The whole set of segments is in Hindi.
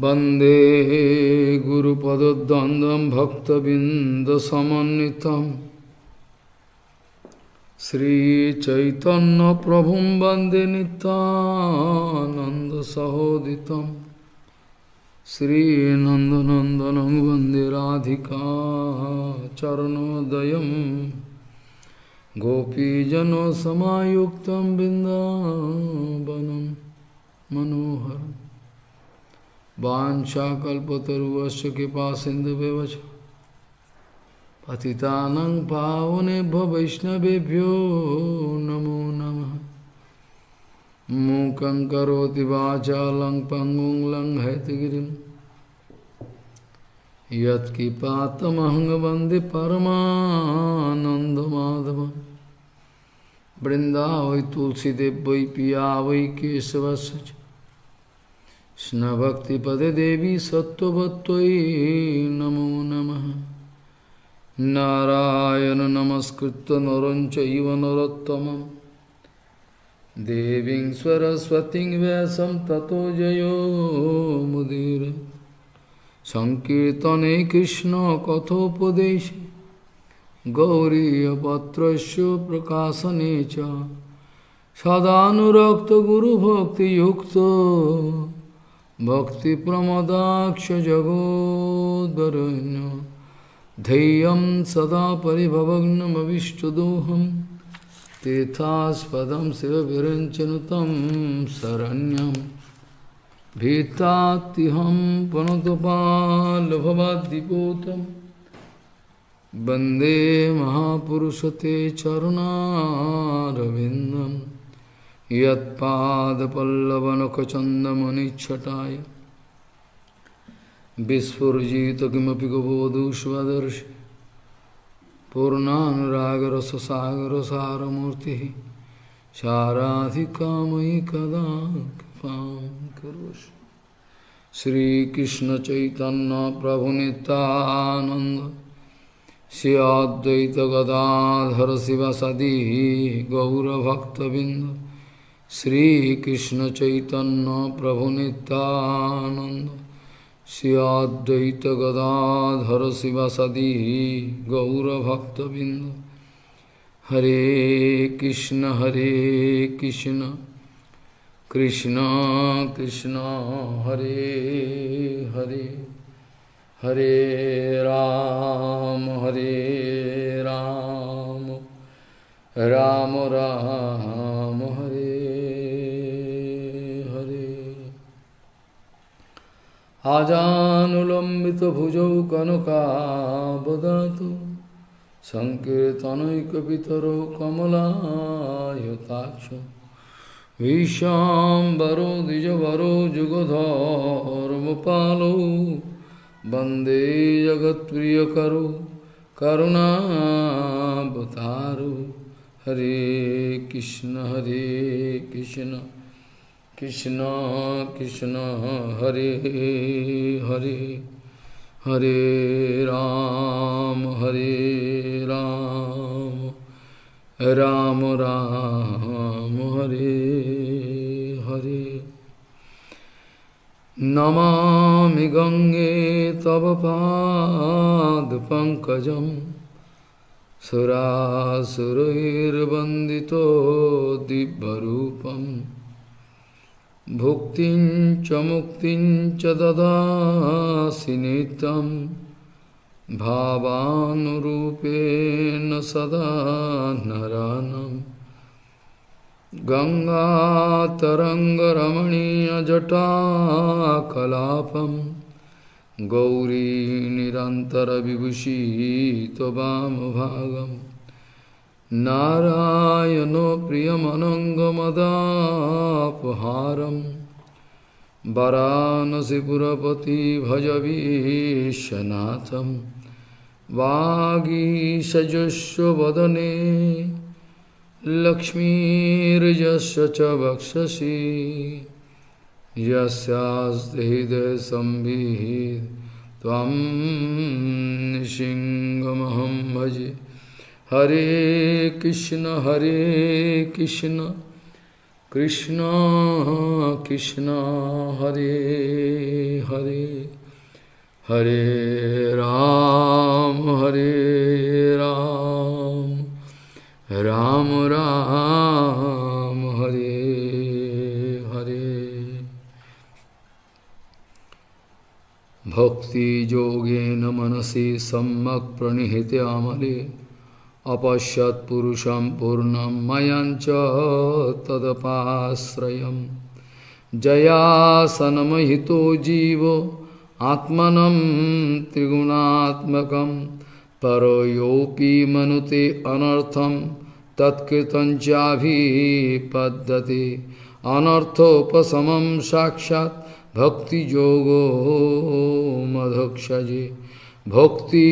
वंदे गुरुपद्वंदं भक्तबिंदसमन्नितं श्रीचैतन्य प्रभु वंदे नित्यानंदसहोदितं श्रीनंदनंदन वंदे राधिका चरणोदयं गोपीजनों समायुक्तं बिंदावनं मनोहरं वाञ्छाकल्पतरुभ्यश्च कृपासिन्धुभ्यश्च पतितानां पावनेभ्यो वैष्णवेभ्यो नमो नमः। मूकं करोति वाचालं पंगुं लंघयतिगिरिं यत्कृपातमहं वन्दे परमानन्दमाधवं। वृन्दावै तुलसीदेव वै पिया वै केशवस्य च कृष्ण भक्ति पदे देवी सत्ववत्त्वयि नमो नमः। नारायण नमस्कृत्य नरं चैव नरोत्तमं देवीं सरस्वतीं व्यासं ततो जयो मुदीरये। संकीर्तने कृष्ण कथोपदेशे गौरी पत्रस्य प्रकाशने च सदानुरक्त गुरुभक्तियुक्तो भक्ति प्रमदाक्ष जगोदरण्य धैर्यं सदा परिभवग्नमविष्टदोहं तीर्थास्पदं शिवविरञ्चनुतं शरण्यं भीतातिहं प्रणतपालभवाद्दिपोतं वन्दे महापुरुष ते चरणारविन्दम्। यदपल्लवनखचंदमणिछटाय विस्फुजित किमपि गोबोधुष्वदर्श पूर्णानुरागरससागर सारमूर्ति शाराधिका मयि कदा कृपां करोषि। श्री कृष्ण चैतन्य प्रभु नित्यानंद श्री अद्वैत गदाधर शिव सदी गौरभक्तबिंद। श्री कृष्ण चैतन्य प्रभु नित्यानंद श्री अद्वैत गदाधर शिव सदी गौरभक्तबिंद। हरे कृष्ण कृष्ण कृष्ण हरे हरे हरे राम राम राम हरे हरे। आजानुलंबित भुजौ कनकावदातु संकीर्तनैकपितरो कमलायताक्ष विश्वाम्बरो द्विजवरो जुगधर्मपालो वंदे जगत्प्रिय करो करुणावतारो। हरे कृष्ण कृष्ण कृष्ण हरे हरे राम राम राम हरे हरे। नमामि गंगे तव पादपङ्कजं सुरासुरैर्वन्दितो दिव्यरूपं मुक्तिं च ददासि नित्यं भावानुरूपेण सदा नरानं। गङ्गातरङ्गरमणीयजटाकलापं गौरी निरन्तरविभूषितवामभागं नारायणो प्रियमनङ्गमदापहारं। वाराणसीपुरपति भज विश्वनाथं वागीशजस्वदने लक्ष्मीर्यस्य च वक्षसि यस्यास्ति हृदये संवित् त्वं नृसिंहमहं भजे। हरे कृष्ण कृष्ण कृष्ण हरे हरे हरे राम राम राम हरे हरे। भक्ति योगेन मनसि सम्यक् प्रणिहिते आमले अपश्यत् पुरुषं पूर्णं मयं च तदपाश्रयं जयासनमहितो जीवो आत्मनं त्रिगुणात्मकं परोयोपि मनुते अनर्थं तत्कृतं चाभिपद्यते अनर्थोपशमं साक्षात् भक्तियोगो मधोक्षजे। भक्ति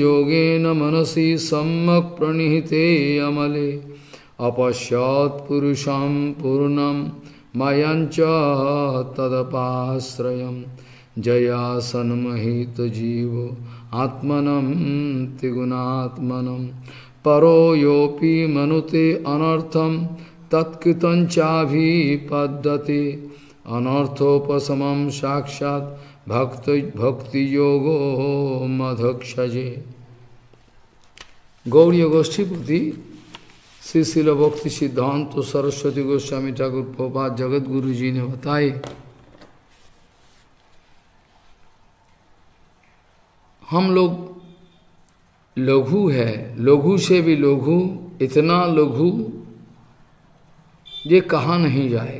योगेन मनसि सम्यक् प्रणिहिते अमले अपश्यत् पुरुषं पूर्णं मयं च तदपाश्रयं जयासनमहित जीवो आत्मनं त्रिगुणात्मनं परो योऽपि मनुते अनर्थं तत्कृतं चाभिपद्यते अनर्थोपशमं साक्षात् भक्ति योगो मधक्षजे। गौरी गोष्ठीपति श्री श्रील भक्ति सिद्धांत सरस्वती गोस्वामी ठाकुर प्रभुपाद जगत गुरु जी ने बताए। हम लोग लघु है, लघु से भी लघु, इतना लघु ये कहा नहीं जाए।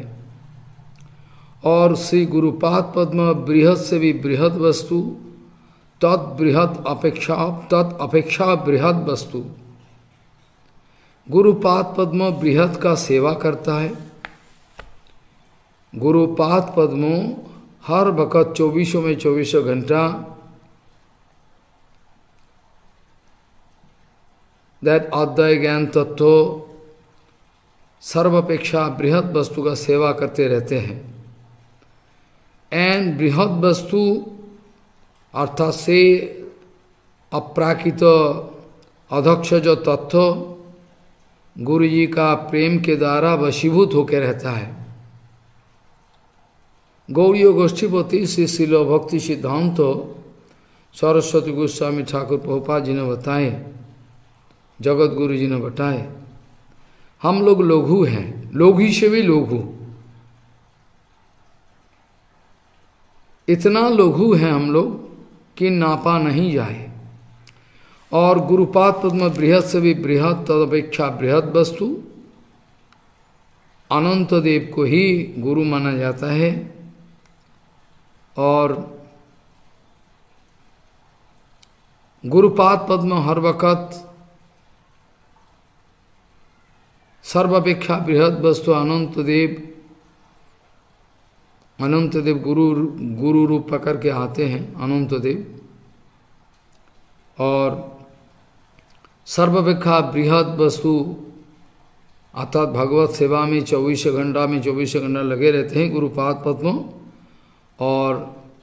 और श्री गुरुपाद पद्म बृहद से भी बृहद वस्तु तत् अपेक्षा बृहद वस्तु। गुरुपाद पद्म बृहद का सेवा करता है। गुरुपाद पद्म हर वक़्त चौबीसों घंटा दैट अद्वैत ज्ञान तत्व सर्वापेक्षा बृहद वस्तु का सेवा करते रहते हैं। एंड बृहद वस्तु अर्थात से अप्राकृत अधक्षज तत्व गुरु जी का प्रेम के द्वारा वशीभूत होकर रहता है। गौरी गोष्ठीपति श्री श्रील भक्ति सिद्धांत सरस्वती गोस्वामी ठाकुर प्रभुपाद जी ने बताए, जगत गुरु जी ने बताए। हम लोग लघु हैं, लघु से भी लघु, इतना लघु है हम लोग कि नापा नहीं जाए। और गुरुपाद पद्म बृहद से भी बृहद तदपेक्षा बृहद वस्तु अनंतदेव को ही गुरु माना जाता है। और गुरुपाद पद्म हर वक़्त सर्वापेक्षा बृहद वस्तु अनंतदेव गुरु रूप पकड़ के आते हैं अनंतदेव। और सर्वापेक्षा बृहद वस्तु अर्थात भगवत सेवा में चौबीस घंटा लगे रहते हैं गुरुपाद पद्म। और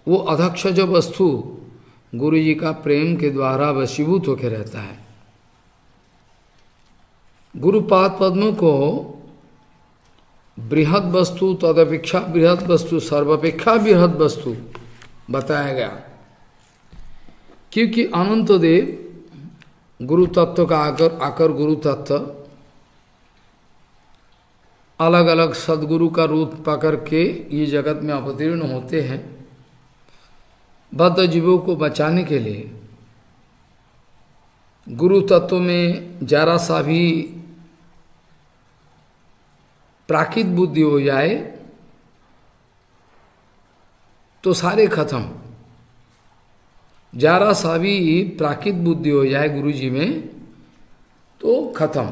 वो अधक्षज वस्तु गुरु जी का प्रेम के द्वारा वशीभूत होकर रहता है। गुरुपाद पद्म को बृहद वस्तु तदपेक्षा बृहद वस्तु सर्वापेक्षा बृहद वस्तु बताया गया, क्योंकि अनंतदेव गुरु तत्व का आकर गुरु तत्व अलग अलग सदगुरु का रूप पकड़ के ये जगत में अवतीर्ण होते हैं बद्ध जीवों को बचाने के लिए। गुरु तत्व में जरा सा भी प्राकृत बुद्धि हो जाए तो सारे खत्म। जरा सा भी प्राकृत बुद्धि हो जाए गुरुजी में तो खत्म।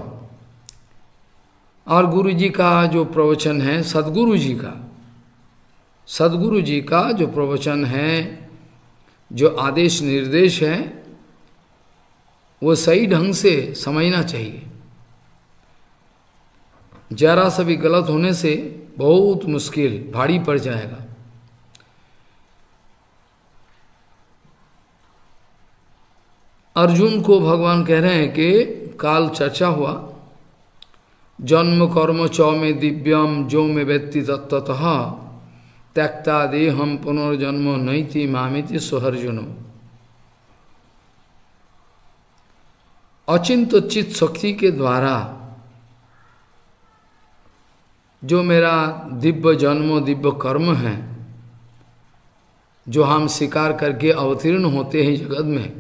और गुरुजी का जो प्रवचन है, सद्गुरु जी का जो प्रवचन है, जो आदेश निर्देश है, वो सही ढंग से समझना चाहिए। जरा सा भी गलत होने से बहुत मुश्किल भारी पड़ जाएगा। अर्जुन को भगवान कह रहे हैं कि काल चर्चा हुआ जन्म कर्म च में दिव्यम जो में व्यक्ति तत्ततः त्यक्ता देहम पुनर्जन्म नैति मामिति सुहर्जुनो। अचिंतोचित शक्ति के द्वारा जो मेरा दिव्य जन्म दिव्य कर्म है, जो हम स्वीकार करके अवतीर्ण होते हैं जगत में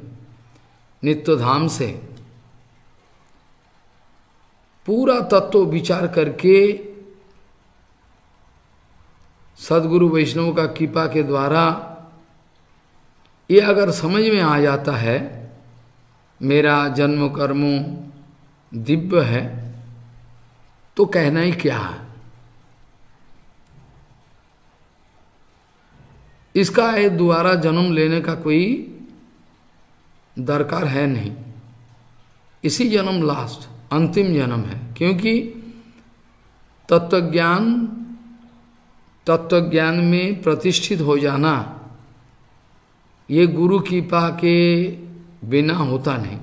नित्य धाम से, पूरा तत्व विचार करके सदगुरु वैष्णव का कृपा के द्वारा ये अगर समझ में आ जाता है मेरा जन्म कर्म दिव्य है तो कहना ही क्या है। इसका ये दोबारा जन्म लेने का कोई दरकार है नहीं, इसी जन्म लास्ट अंतिम जन्म है, क्योंकि तत्वज्ञान में प्रतिष्ठित हो जाना ये गुरु कृपा के बिना होता नहीं,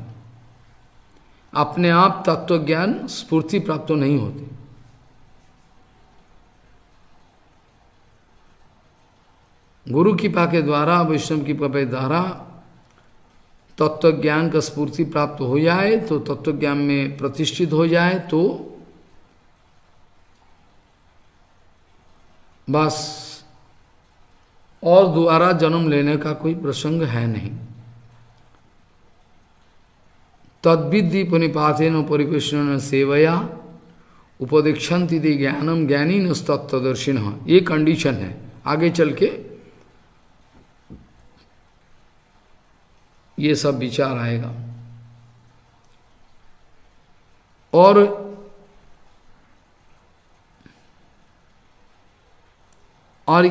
अपने आप तत्वज्ञान स्फूर्ति प्राप्त नहीं होती। गुरु कृपा के द्वारा वैष्णव कृपा के द्वारा तत्वज्ञान का स्फूर्ति प्राप्त हो जाए तो तत्वज्ञान में प्रतिष्ठित हो जाए तो बस और दोबारा जन्म लेने का कोई प्रसंग है नहीं। तद्विद्धि पुनिपातेन परिपेषण सेवया उपदीक्षन्ति ते ज्ञानम ज्ञानीन तत्वदर्शिनः। ये कंडीशन है। आगे चल के ये सब विचार आएगा। और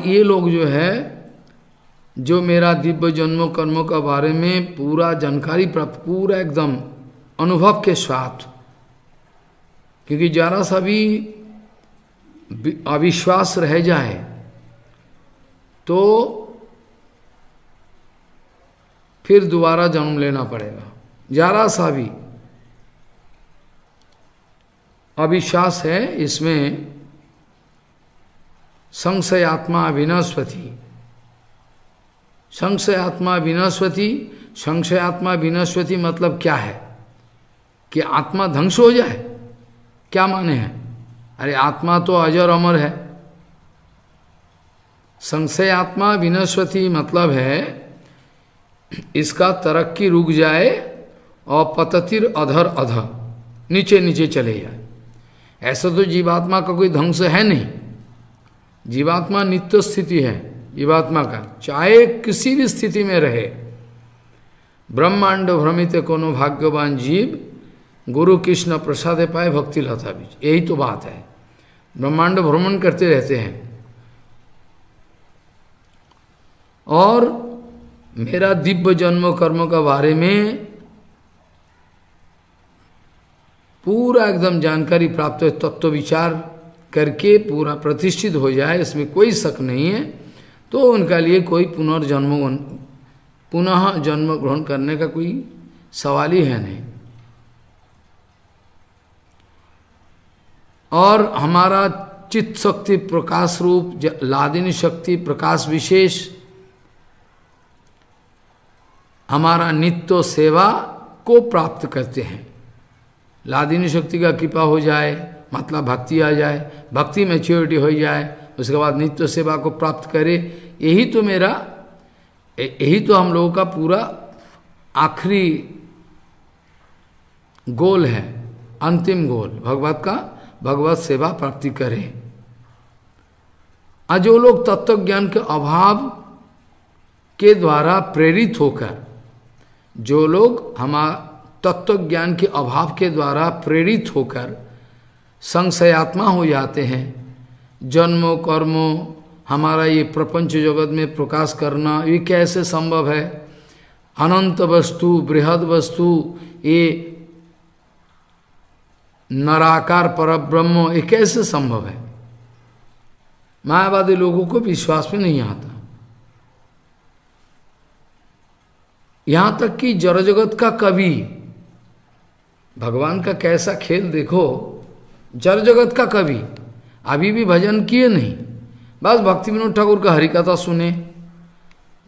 ये लोग जो है जो मेरा दिव्य जन्म कर्मों के बारे में पूरा जानकारी प्राप्त, पूरा एकदम अनुभव के साथ, क्योंकि जरा सा भी अविश्वास रह जाए तो फिर दोबारा जन्म लेना पड़ेगा। जरा सा भी अविश्वास है, इसमें संशय आत्मा विनाशवती, संशय आत्मा विनाशवती। संशय आत्मा विनाशवती मतलब क्या है कि आत्मा ध्वंस हो जाए, क्या माने हैं? अरे आत्मा तो अजर अमर है। संशय आत्मा विनाशवती मतलब है इसका तरक्की रुक जाए और पततिर अधर अधर नीचे नीचे चले जाए। ऐसा तो जीवात्मा का कोई ध्वंस है नहीं, जीवात्मा नित्य स्थिति है। जीवात्मा का चाहे किसी भी स्थिति में रहे, ब्रह्मांड भ्रमित कोनो भाग्यवान जीव गुरु कृष्ण प्रसाद पाए भक्ति लता बीज। यही तो बात है, ब्रह्मांड भ्रमण करते रहते हैं और मेरा दिव्य जन्म कर्म का बारे में पूरा एकदम जानकारी प्राप्त है, तत्व विचार करके पूरा प्रतिष्ठित हो जाए, इसमें कोई शक नहीं है, तो उनका लिए कोई पुनः जन्म ग्रहण करने का कोई सवाल ही है नहीं। और हमारा चित्त शक्ति प्रकाश रूप लादिनी शक्ति प्रकाश विशेष हमारा नित्य सेवा को प्राप्त करते हैं। लादिनी शक्ति का कृपा हो जाए मतलब भक्ति आ जाए, भक्ति मैच्योरिटी हो जाए, उसके बाद नित्य सेवा को प्राप्त करे। यही तो मेरा, यही तो हम लोगों का पूरा आखिरी गोल है, अंतिम गोल भगवत का, भगवत सेवा प्राप्ति करें। आज जो लोग तत्वज्ञान के अभाव के द्वारा प्रेरित होकर, जो लोग हमारा तत्वज्ञान के अभाव के द्वारा प्रेरित होकर संशयात्मा हो जाते हैं, जन्मों कर्मों हमारा ये प्रपंच जगत में प्रकाश करना ये कैसे संभव है? अनंत वस्तु बृहद वस्तु ये निराकार परब्रह्म ये कैसे संभव है? मायावादी लोगों को विश्वास में नहीं आता। यहाँ तक कि जड़ जगत का कवि भगवान का कैसा खेल देखो, जड़ जगत का कवि, अभी भी भजन किए नहीं, बस भक्तिविनोद ठाकुर का हरिकथा सुने,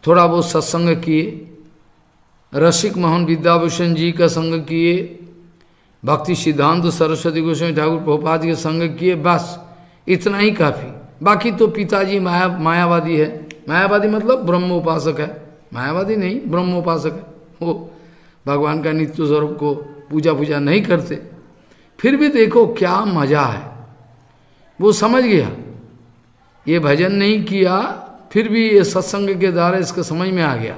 थोड़ा बहुत सत्संग किए, रसिक मोहन विद्याभूषण जी का संग किए, भक्ति सिद्धांत सरस्वती गोस्वामी ठाकुर प्रभुपाद के संग किए, बस इतना ही काफ़ी। बाकी तो पिताजी मायावादी है, मायावादी मतलब ब्रह्म उपासक है, मायावादी नहीं ब्रह्म उपासक है, वो भगवान का नित्य स्वरूप को पूजा नहीं करते। फिर भी देखो क्या मज़ा है, वो समझ गया, ये भजन नहीं किया फिर भी ये सत्संग के द्वारा इसके समझ में आ गया।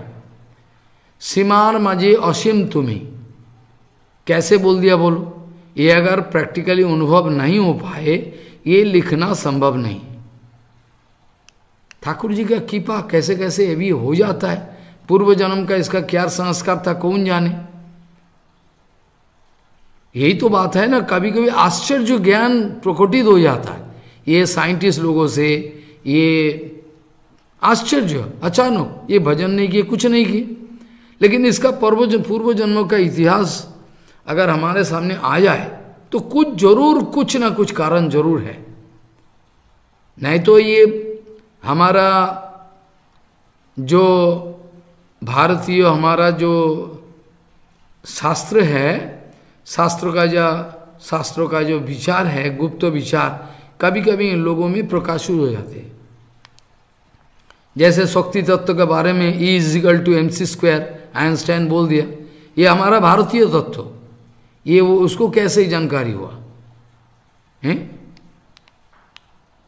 सीमार मजे असीम तुम्हें, कैसे बोल दिया बोलो, ये अगर प्रैक्टिकली अनुभव नहीं हो पाए ये लिखना संभव नहीं। ठाकुर जी का कृपा कैसे कैसे ये भी हो जाता है, पूर्व जन्म का इसका क्या संस्कार था कौन जाने। यही तो बात है ना, कभी कभी आश्चर्य ज्ञान प्रकटित हो जाता है, ये साइंटिस्ट लोगों से ये आश्चर्य, अचानक ये भजन नहीं किए कुछ नहीं किए, लेकिन इसका पूर्व जन्मों का इतिहास अगर हमारे सामने आ जाए तो कुछ जरूर कुछ ना कुछ कारण जरूर है, नहीं तो ये हमारा जो भारतीय हमारा जो शास्त्र है, शास्त्रों का जो विचार है, गुप्त विचार कभी कभी इन लोगों में प्रकाशित हो जाते हैं। जैसे शक्ति तत्व के बारे में E=mc², आइंस्टाइन बोल दिया, ये हमारा भारतीय तत्व, ये वो उसको कैसे जानकारी हुआ है।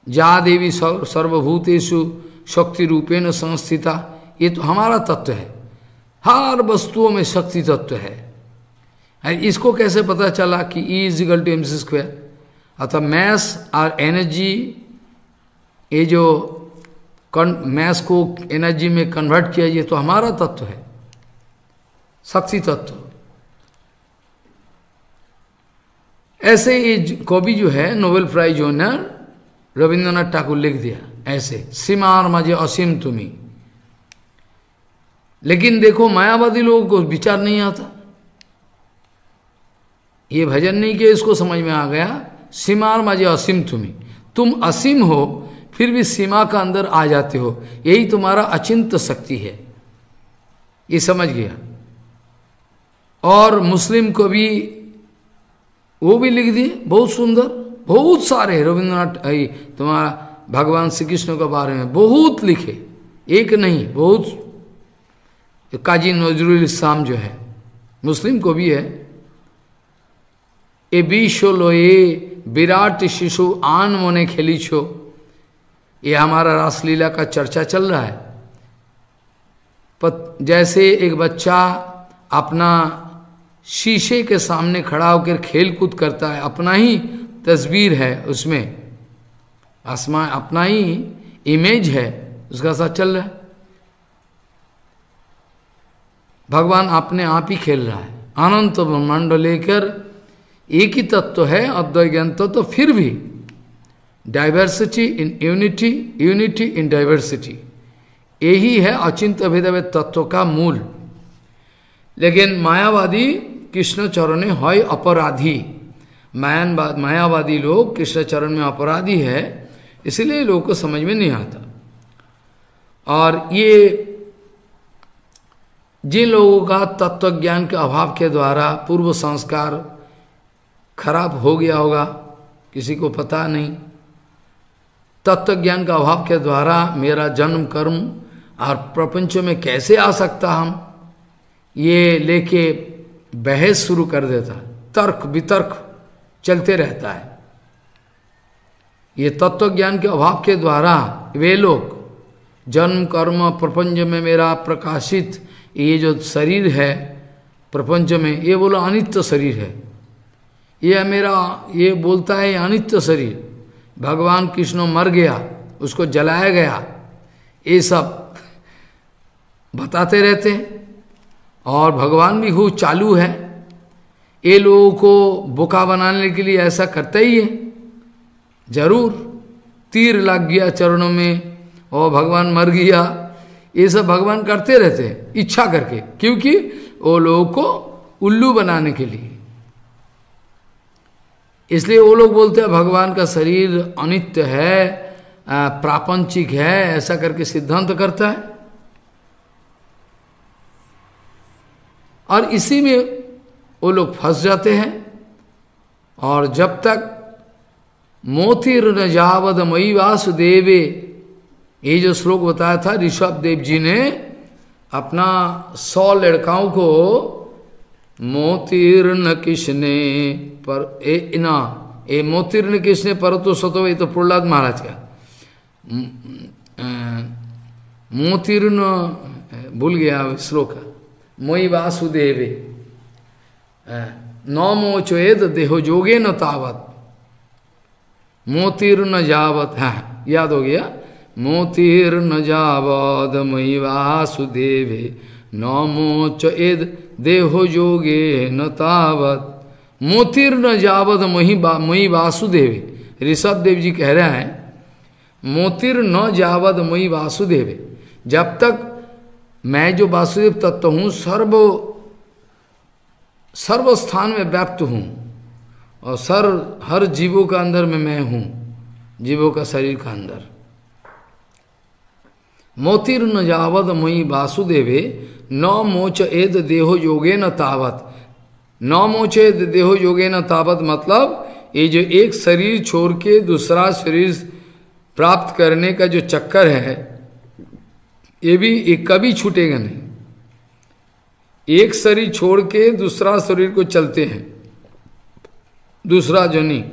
जा देवी सर्वभूतेषु शक्ति रूपेण संस्थिता, ये तो हमारा तत्व है, हर वस्तुओं में शक्ति तत्व है, इसको कैसे पता चला कि E=mc²। अतः मैस और एनर्जी, ये जो मैस को एनर्जी में कन्वर्ट किया, ये तो हमारा तत्व है, शक्ति तत्व। ऐसे ये कवि जो है Nobel prize honour Rabindranath Thakur लिख दिया ऐसे, सीमार मजे असीम तुम्हें। लेकिन देखो मायावादी लोगों को विचार नहीं आता, ये भजन नहीं किया इसको समझ में आ गया सीमार मजे असीम तुम्हें, तुम असीम हो फिर भी सीमा का अंदर आ जाते हो, यही तुम्हारा अचिंत्य शक्ति है, ये समझ गया। और मुस्लिम को भी वो भी लिख दिए, बहुत सुंदर, बहुत सारे रविंद्रनाथ तुम्हारा भगवान श्री कृष्ण के बारे में बहुत लिखे, एक नहीं बहुत। काजी नजरुल इस्लाम जो है मुस्लिम को भी है, ए विश्व लोए विराट शिशु आन मोने खेली छो, ये हमारा रासलीला का चर्चा चल रहा है। जैसे एक बच्चा अपना शीशे के सामने खड़ा होकर खेल कूद करता है, अपना ही तस्वीर है उसमें, आसमान अपना ही इमेज है, उसका साथ चल रहा है। भगवान अपने आप ही खेल रहा है, अनंत ब्रह्मांड लेकर एक ही तत्व है अद्वैत ज्ञान तत्व, तो फिर भी diversity in unity, unity in diversity, यही है अचिंत्य भेदाभेद तत्व का मूल। लेकिन मायावादी कृष्ण चरण में है अपराधी, मायावादी लोग कृष्ण चरण में अपराधी है, इसलिए लोगों को समझ में नहीं आता। और ये जिन लोगों का तत्वज्ञान के अभाव के द्वारा पूर्व संस्कार खराब हो गया होगा, किसी को पता नहीं, तत्वज्ञान का अभाव के द्वारा मेरा जन्म कर्म और प्रपंच में कैसे आ सकता हम, ये लेके बहस शुरू कर देता, तर्क वितर्क चलते रहता है। ये तत्वज्ञान के अभाव के द्वारा वे लोग जन्म कर्म प्रपंच में मेरा प्रकाशित ये जो शरीर है प्रपंच में, ये बोला अनित्य शरीर है, ये मेरा ये बोलता है अनित्य शरीर, भगवान कृष्ण मर गया उसको जलाया गया, ये सब बताते रहते हैं। और भगवान भी खूब चालू है, ये लोगों को बोका बनाने के लिए ऐसा करता ही है, जरूर तीर लग गया चरणों में और भगवान मर गया, ये सब भगवान करते रहते हैं इच्छा करके, क्योंकि वो लोगों को उल्लू बनाने के लिए। इसलिए वो लोग बोलते हैं भगवान का शरीर अनित्य है, प्रापंचिक है, ऐसा करके सिद्धांत करता है। और इसी में वो लोग फंस जाते हैं। और जब तक मोतिर न जावद मई वासुदेवे, ये जो श्लोक बताया था ऋषभदेव जी ने अपना 100 लड़काओं को, मोतीर्ण किसने पर ए ना ए मोतीर्ण किसने पर तो सतो, ये तो प्रहलाद महाराज का मोतीर्ण भूल गया श्लोक का, मई वासुदेवे नौ मोचोद देहो जोगे न तावत मोतीर्ण जावत, हाँ याद हो गया, मोतीर्ण जावद मई वासुदेवे नमोचेद देहो जोगे न तावत मोतीर्ण जावद मई वासुदेवे। ऋषभदेव जी कह रहे हैं मोतीर्ण जावद मई वासुदेवे, जब तक मैं जो वासुदेव तत्व हूँ सर्वस्थान में व्याप्त हूँ और हर जीवों का अंदर मैं हूँ, जीवों का शरीर का अंदर, मोतीर्ण जावद मई वासुदेवे न मोचेद देहो योगे न तावत, न मोचेद देहो योगे न तावत मतलब ये जो एक शरीर छोड़ के दूसरा शरीर प्राप्त करने का जो चक्कर है ये भी कभी छूटेगा नहीं। एक शरीर छोड़ के दूसरा शरीर को चलते हैं, दूसरा जनी,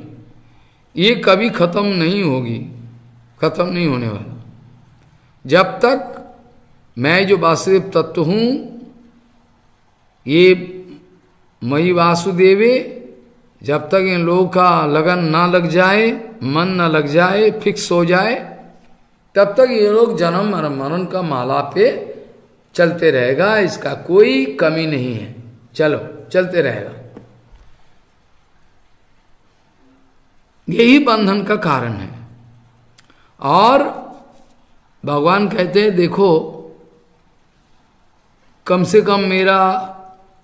ये कभी खत्म नहीं होगी, खत्म नहीं होने वाला। जब तक मैं जो वासुदेव तत्व हूँ ये मई वासुदेवे, जब तक इन लोगों का लगन ना लग जाए, मन ना लग जाए, फिक्स हो जाए, तब तक ये लोग जन्म और मरण का माला पे चलते रहेगा, इसका कोई कमी नहीं है, चलो चलते रहेगा। यही बंधन का कारण है। और भगवान कहते हैं देखो कम से कम मेरा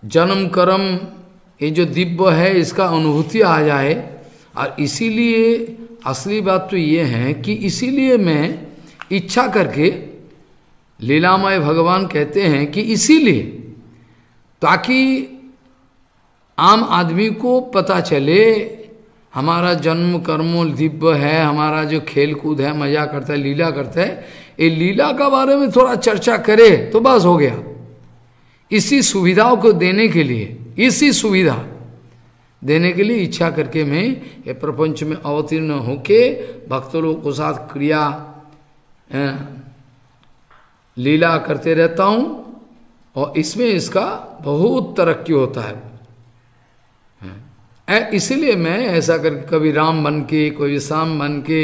जन्म कर्म ये जो दिव्य है इसका अनुभूति आ जाए। और इसीलिए असली बात तो ये है कि इसीलिए मैं इच्छा करके, लीलामय भगवान कहते हैं कि इसीलिए ताकि आम आदमी को पता चले हमारा जन्म कर्म दिव्य है, हमारा जो खेल कूद है, मजा करता है, लीला करता है, ये लीला का बारे में थोड़ा चर्चा करे तो बस हो गया। इसी सुविधाओं को देने के लिए, इसी सुविधा देने के लिए इच्छा करके मैं ये प्रपंच में अवतीर्ण होके भक्तों लोगों के साथ क्रिया लीला करते रहता हूँ और इसमें इसका बहुत तरक्की होता है। इसीलिए मैं ऐसा करके कभी राम बन के, कभी श्याम बन के,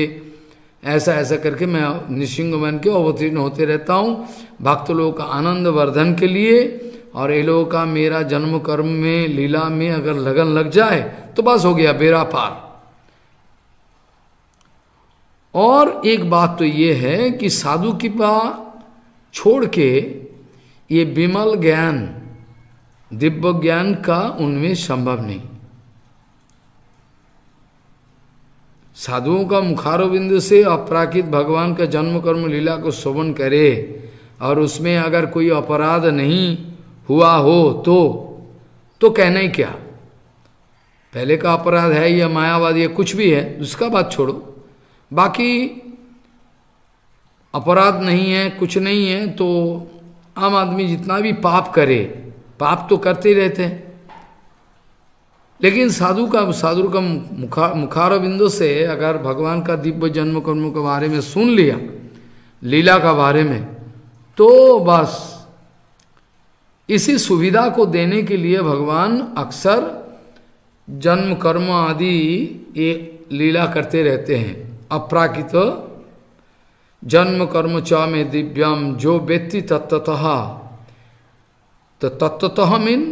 ऐसा ऐसा करके मैं नृसिंह बन के अवतीर्ण होते रहता हूँ भक्त लोगों का आनंद वर्धन के लिए। और ये लोगों का मेरा जन्म कर्म में लीला में अगर लगन लग जाए तो बस हो गया, बेड़ा पार। और एक बात तो ये है कि साधु की कृपा छोड़ के ये विमल ज्ञान दिव्य ज्ञान का उनमें संभव नहीं। साधुओं का मुखारविंद से अपराकित भगवान का जन्म कर्म लीला को शोभन करे और उसमें अगर कोई अपराध नहीं हुआ हो तो कहना ही क्या, पहले का अपराध है या मायावाद या कुछ भी है उसका बात छोड़ो, बाकी अपराध नहीं है, कुछ नहीं है, तो आम आदमी जितना भी पाप करे, पाप तो करते ही रहते हैं, लेकिन साधु का मुखारविंदों से अगर भगवान का दिव्य जन्म कर्मों के बारे में सुन लिया, लीला का बारे में, तो बस इसी सुविधा को देने के लिए भगवान अक्सर जन्म कर्म आदि ये लीला करते रहते हैं। अपराकित जन्म कर्म च में दिव्यम जो व्यक्ति तत्ततः, तो तत्ततः मीन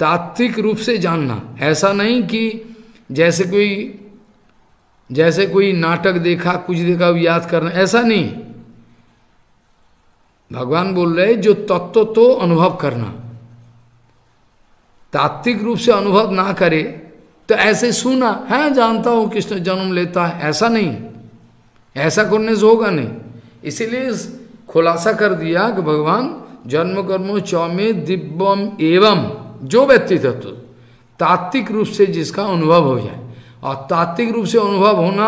तात्विक रूप से जानना, ऐसा नहीं कि जैसे कोई नाटक देखा, कुछ देखा याद करना, ऐसा नहीं। भगवान बोल रहे जो तत्व तो अनुभव करना, तात्विक रूप से अनुभव ना करे, तो ऐसे सुना है, जानता हूं कृष्ण जन्म लेता है, ऐसा नहीं, ऐसा करने से होगा नहीं। इसीलिए खुलासा कर दिया कि भगवान जन्म कर्मो चौमे दिव्यम एवं जो व्यक्ति तत्व तात्विक रूप से जिसका अनुभव हो जाए, और तात्विक रूप से अनुभव होना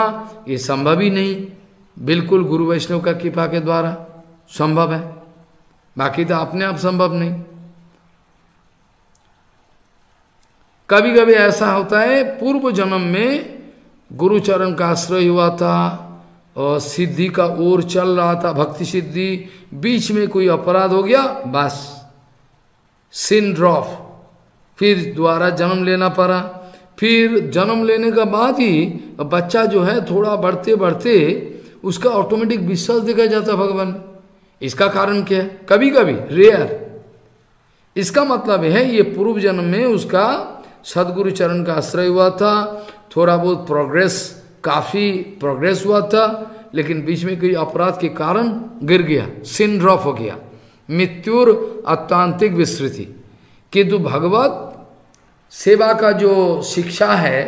ये संभव ही नहीं, बिल्कुल गुरु वैष्णव का कृपा के द्वारा संभव है, बाकी तो अपने आप संभव नहीं। कभी कभी ऐसा होता है पूर्व जन्म में गुरुचरण का आश्रय हुआ था और सिद्धि का ओर चल रहा था, भक्ति सिद्धि, बीच में कोई अपराध हो गया, बस सिंड्रॉफ, फिर दोबारा जन्म लेना पड़ा। फिर जन्म लेने के बाद ही बच्चा जो है थोड़ा बढ़ते बढ़ते उसका ऑटोमेटिक विश्वास दिखाया जाता भगवान। इसका कारण क्या है? कभी कभी, रेयर। इसका मतलब है ये पूर्व जन्म में उसका सदगुरु चरण का आश्रय हुआ था, थोड़ा बहुत प्रोग्रेस, काफ़ी प्रोग्रेस हुआ था, लेकिन बीच में कोई अपराध के कारण गिर गया, सिंड्रॉप हो गया, मृत्युर अत्यांतिक विस्मृति। किंतु भगवत सेवा का जो शिक्षा है,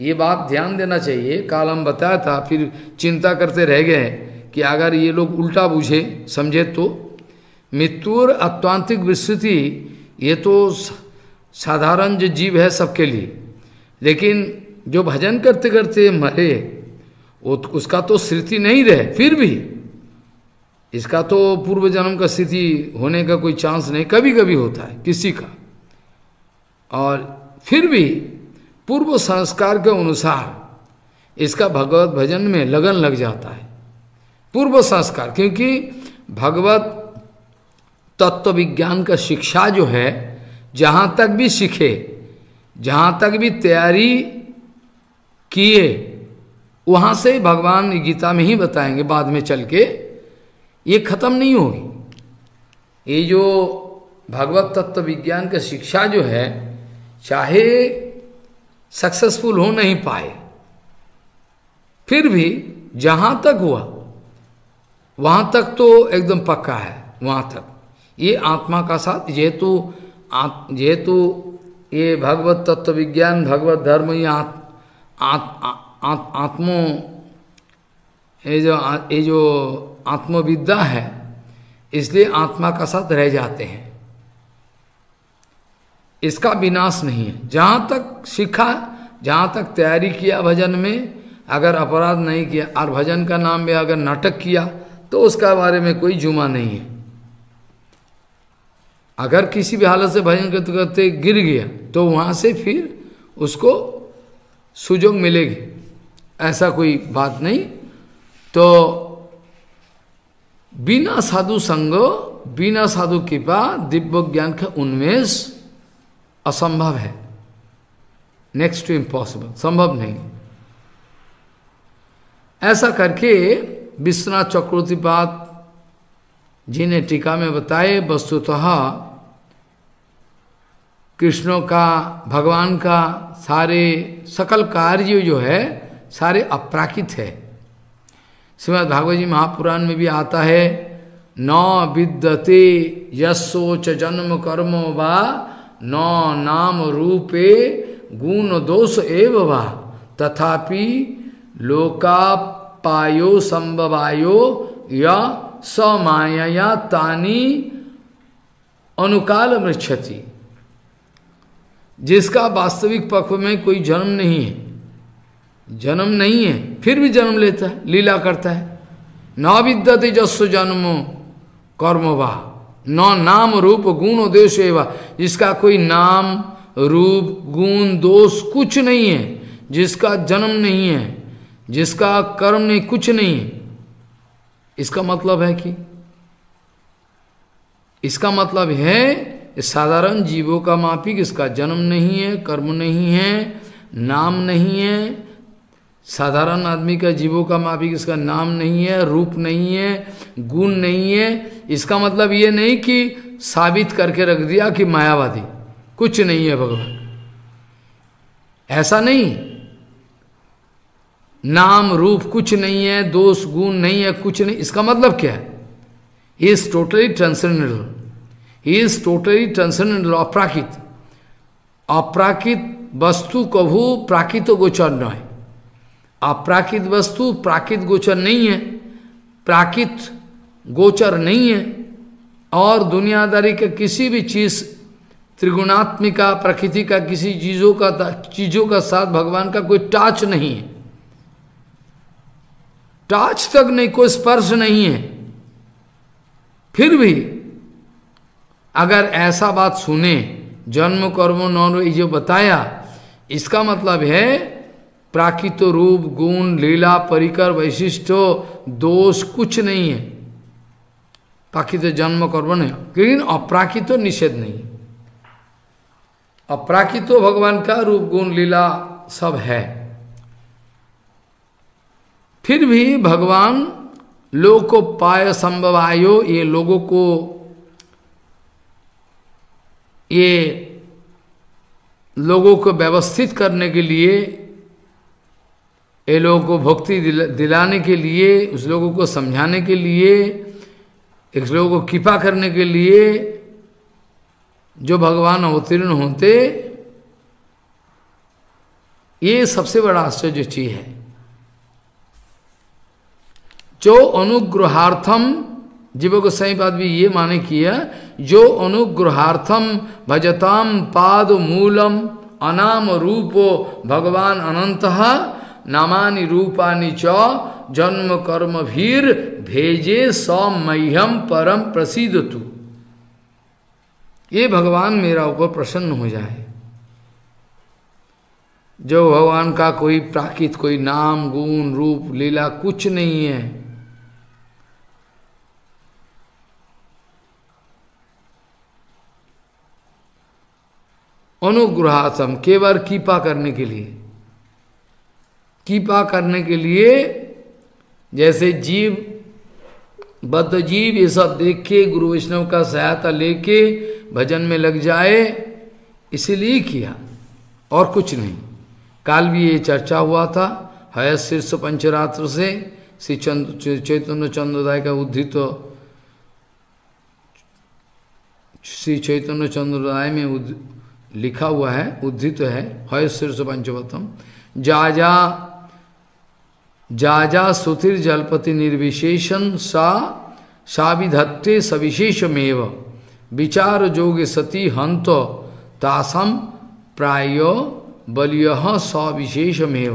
ये बात ध्यान देना चाहिए। काल हम बताया था, फिर चिंता करते रह गए कि अगर ये लोग उल्टा बूझे समझे तो मृत्युर अत्यांतिक विस्मृति, ये तो साधारण जो जीव है सबके लिए, लेकिन जो भजन करते करते मरे वो उसका तो स्मृति नहीं रहे, फिर भी इसका तो पूर्व जन्म का स्थिति होने का कोई चांस नहीं, कभी कभी होता है किसी का। और फिर भी पूर्व संस्कार के अनुसार इसका भगवत भजन में लगन लग जाता है, पूर्व संस्कार, क्योंकि भगवत तत्व विज्ञान का शिक्षा जो है जहाँ तक भी सीखे, जहाँ तक भी तैयारी किए, वहाँ से भगवान गीता में ही बताएंगे बाद में चल के, ये खत्म नहीं होगी। ये जो भगवत तत्व विज्ञान का शिक्षा जो है, चाहे सक्सेसफुल हो नहीं पाए, फिर भी जहाँ तक हुआ वहाँ तक तो एकदम पक्का है। वहाँ तक ये आत्मा का साथ, जेतु ये भगवत तत्व विज्ञान, भगवत धर्म, ये ये जो आत्मविद्या है, इसलिए आत्मा का साथ रह जाते हैं, इसका विनाश नहीं है। जहाँ तक सीखा, जहाँ तक तैयारी किया भजन में, अगर अपराध नहीं किया और भजन का नाम में अगर नाटक किया तो उसका बारे में कोई जुमा नहीं है। अगर किसी भी हालत से भजन करते करते गिर गया तो वहाँ से फिर उसको सुजोग मिलेगी, ऐसा कोई बात नहीं। तो बिना साधु संग, बिना साधु कृपा दिव्य ज्ञान का उन्मेष असंभव है, नेक्स्ट टू इम्पॉसिबल, संभव नहीं। ऐसा करके विश्वनाथ चक्रवर्ती पाद जी ने टीका में बताए, वस्तुतः कृष्णों का, भगवान का सारे सकल कार्य जो है सारे अपराकित है। श्रीमद् भागवत जी महापुराण में भी आता है, न विद्यते यस्सो च जन्म कर्मो वा न नाम रूपे गुण दोष एव वा तथापि लोकापायो संभवायो या समायया तानी अनुकाल मृच्छति। जिसका वास्तविक पक्ष में कोई जन्म नहीं है, जन्म नहीं है, फिर भी जन्म लेता है, लीला करता है। न विद्यते जस्व जन्मो कर्म वा न नाम रूप गुण दोष एवा, जिसका कोई नाम रूप गुण दोष कुछ नहीं है, जिसका जन्म नहीं है, जिसका कर्म नहीं, कुछ नहीं है। इसका मतलब है कि इसका मतलब है साधारण जीवों का माफी, किसका जन्म नहीं है, कर्म नहीं है, नाम नहीं है। साधारण आदमी का, जीवों का माफी, किसका नाम नहीं है, रूप नहीं है, गुण नहीं है। इसका मतलब ये नहीं कि साबित करके रख दिया कि मायावादी, कुछ नहीं है भगवान, ऐसा नहीं। नाम रूप कुछ नहीं है, दोष गुण नहीं है, कुछ नहीं। इसका मतलब क्या है? He is totally transcendental, he is totally transcendental, अपराकित। अपराकित वस्तु कभू प्राकृत गोचर न है। अप्राकृत वस्तु प्राकृत गोचर नहीं है, प्राकृत गोचर नहीं है। और दुनियादारी के किसी भी चीज़ त्रिगुणात्मिका प्रकृति का किसी चीज़ों का साथ भगवान का कोई टाच नहीं है, टाच तक नहीं, कोई स्पर्श नहीं है। फिर भी अगर ऐसा बात सुने जन्म कर्म नौ ये जो बताया, इसका मतलब है प्राकृत रूप गुण लीला परिकर वैशिष्ट दोष कुछ नहीं है। प्राकृत जन्म कर्म नहीं, लेकिन अप्राकृत निषेध नहीं। अप्राकृत भगवान का रूप गुण लीला सब है, फिर भी भगवान लोको पाय संभव आयो, ये लोगों को व्यवस्थित करने के लिए, ये लोगों को भक्ति दिलाने के लिए, उस लोगों को समझाने के लिए, इस लोगों को कृपा करने के लिए जो भगवान अवतीर्ण होते, ये सबसे बड़ा आश्चर्य चीज है। जो अनुग्रहार्थम जीवों को सही बात भी ये माने किया, जो अनुग्रहार्थम भजताम पाद मूलम अनाम रूपो भगवान अनंतः नामानि रूपानि च जन्म कर्म भीर भेजे सौ मह्यम परम प्रसिद्ध तु। ये भगवान मेरा ऊपर प्रसन्न हो जाए। जो भगवान का कोई प्राकृत कोई नाम गुण रूप लीला कुछ नहीं है, अनुग्रहार्थम केवल कृपा करने के लिए, कृपा करने के लिए। जैसे जीव बद्ध जीव ये सब देख के गुरु वैष्णव का सहायता लेके भजन में लग जाए, इसलिए किया और कुछ नहीं। काल भी ये चर्चा हुआ था हय शीर्ष पंचरात्र से श्री चैतन्य चंद्रोदय का उद्धित, श्री चैतन्य चंद्रोदय में लिखा हुआ है, उद्धित है हय शीर्ष पंचवतम जा सुतिर जलपति निर्विशेषण साविधत्ते सविशेषमेव विचार जोगे सती हंत तासम प्रायो बलियः सविशेषमेव।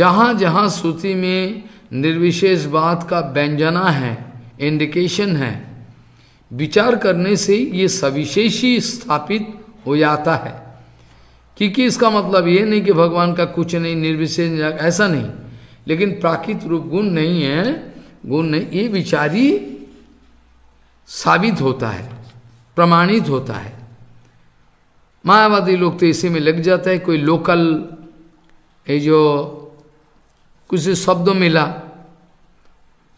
जहाँ जहाँ श्रुति में निर्विशेष बात का व्यंजना है, इंडिकेशन है, विचार करने से ये सविशेषी स्थापित हो जाता है। क्योंकि इसका मतलब ये नहीं कि भगवान का कुछ नहीं, निर्विशेष, ऐसा नहीं, लेकिन प्राकृत रूप गुण नहीं है, गुण नहीं, ये विचारी साबित होता है, प्रमाणित होता है। मायावादी लोग तो इसी में लग जाता है, कोई लोकल ये जो कुछ शब्द मिला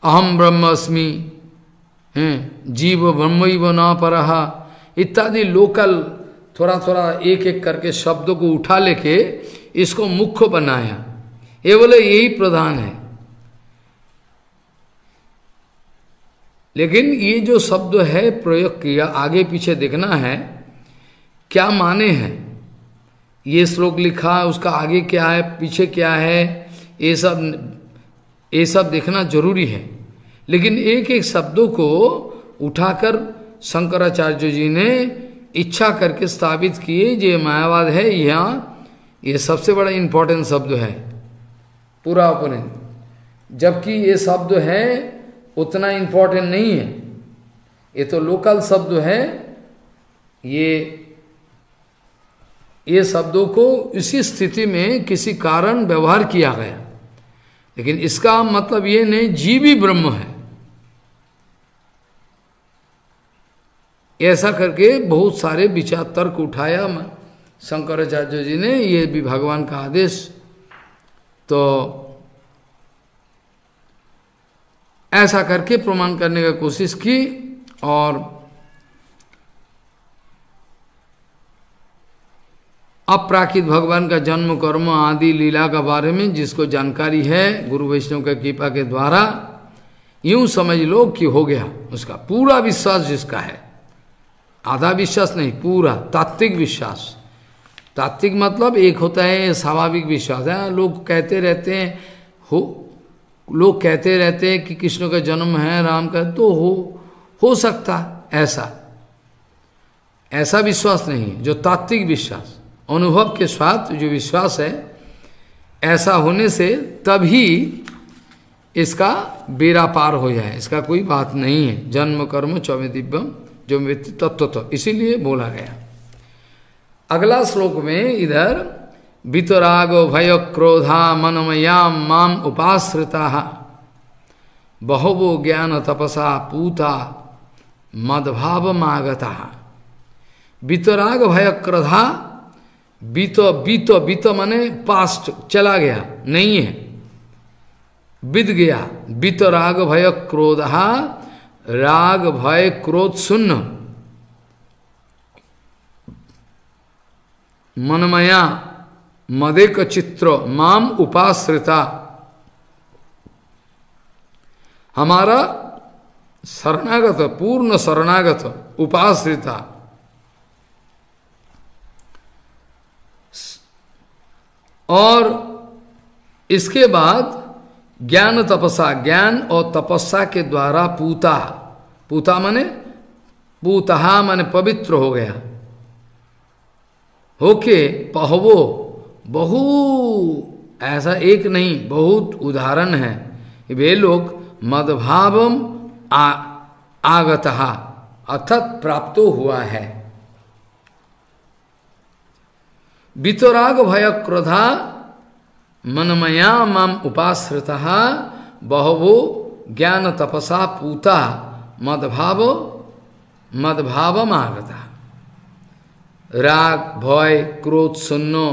अहम ब्रह्मास्मि है, जीव ब्रह्मैव न परः इत्यादि लोकल थोड़ा थोड़ा एक एक करके शब्दों को उठा लेके इसको मुख्य बनाया। ये बोले यही प्रधान है, लेकिन ये जो शब्द है प्रयोग किया, आगे पीछे देखना है क्या माने हैं। ये श्लोक लिखा, उसका आगे क्या है, पीछे क्या है, ये सब देखना जरूरी है। लेकिन एक एक शब्दों को उठाकर शंकराचार्य जी ने इच्छा करके स्थापित किए जो मायावाद है। यहाँ ये सबसे बड़ा इम्पोर्टेंट शब्द है पूरा अपने, जबकि ये शब्द है उतना इम्पोर्टेंट नहीं है, ये तो लोकल शब्द है। ये शब्दों को इसी स्थिति में किसी कारण व्यवहार किया गया, लेकिन इसका मतलब ये नहीं जीव ही ब्रह्म है। ऐसा करके बहुत सारे विचार तर्क उठाया शंकराचार्य जी ने, ये भी भगवान का आदेश। तो ऐसा करके प्रमाण करने का कोशिश की, और अप्राकृत भगवान का जन्म कर्म आदि लीला के बारे में जिसको जानकारी है गुरु वैष्णव की कृपा के द्वारा, यूं समझ लो कि हो गया उसका पूरा विश्वास, जिसका है आधा विश्वास नहीं पूरा तात्विक विश्वास, तात्विक मतलब एक होता है स्वाभाविक विश्वास है। लोग कहते रहते हैं हो, लोग कहते रहते हैं कि कृष्ण का जन्म है, राम का, तो हो सकता ऐसा ऐसा विश्वास नहीं है। जो तात्विक विश्वास अनुभव के साथ जो विश्वास है, ऐसा होने से तभी इसका बेरा पार हो जाए, इसका कोई बात नहीं है। जन्म कर्म चौमे दिव्यम जो व्यक्ति तत्व तो इसीलिए बोला गया। अगला श्लोक में इधर वितरागो भय क्रोधा मनमयाम माम उपाश्रिता बहवो ज्ञान तपसा पूता मदभाव मागता। वितराग भय क्रोधा, बीत बीत बीत माने पास्ट चला गया, नहीं है, बीत गया। वितराग भय क्रोधा, राग भय क्रोध शून्य, मनमया मदेक चित्र माम उपाश्रिता हमारा शरणागत, पूर्ण शरणागत उपाश्रिता और इसके बाद ज्ञान तपस्या, ज्ञान और तपस्या के द्वारा पूता, पूता माने पूतहा माने पवित्र हो गया, होके पहवो बहु, ऐसा एक नहीं बहुत उदाहरण है, वे लोग मदभावम आगतहा अर्थात प्राप्त हुआ है। वितराग भय क्रोधा मनमया माम उपाश्रितः बहवो ज्ञान तपसा पूता मदभाव आगता। राग भय क्रोध सुनो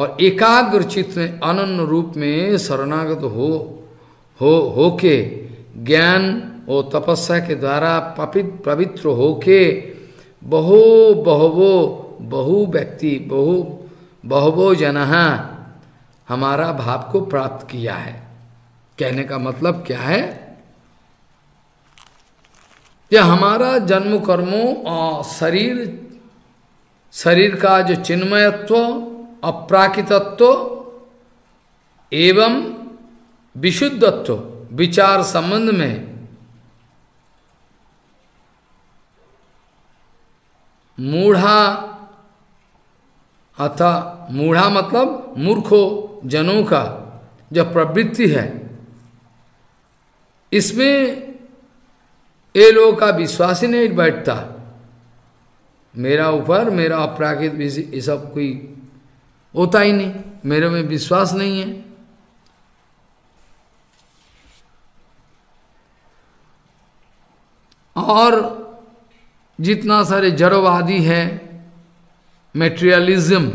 और एकाग्र चित्त में अनन्य रूप में शरणागत होके ज्ञान और तपस्या के द्वारा पवित्र होके बहु व्यक्ति बहुवो जनः हमारा भाव को प्राप्त किया है। कहने का मतलब क्या है? यह हमारा जन्म कर्मों और शरीर का जो चिन्मयत्व, अप्राकृतत्व एवं विशुद्धत्व विचार संबंध में मूढ़ा अतः मूढ़ा मतलब मूर्खों जनों का जो प्रवृत्ति है, इसमें ये लोगों का विश्वास ही नहीं बैठता। मेरा ऊपर मेरा अपराकृत ये सब कोई होता ही नहीं, मेरे में विश्वास नहीं है। और जितना सारे जड़वादी है, मेटेरियलिज्म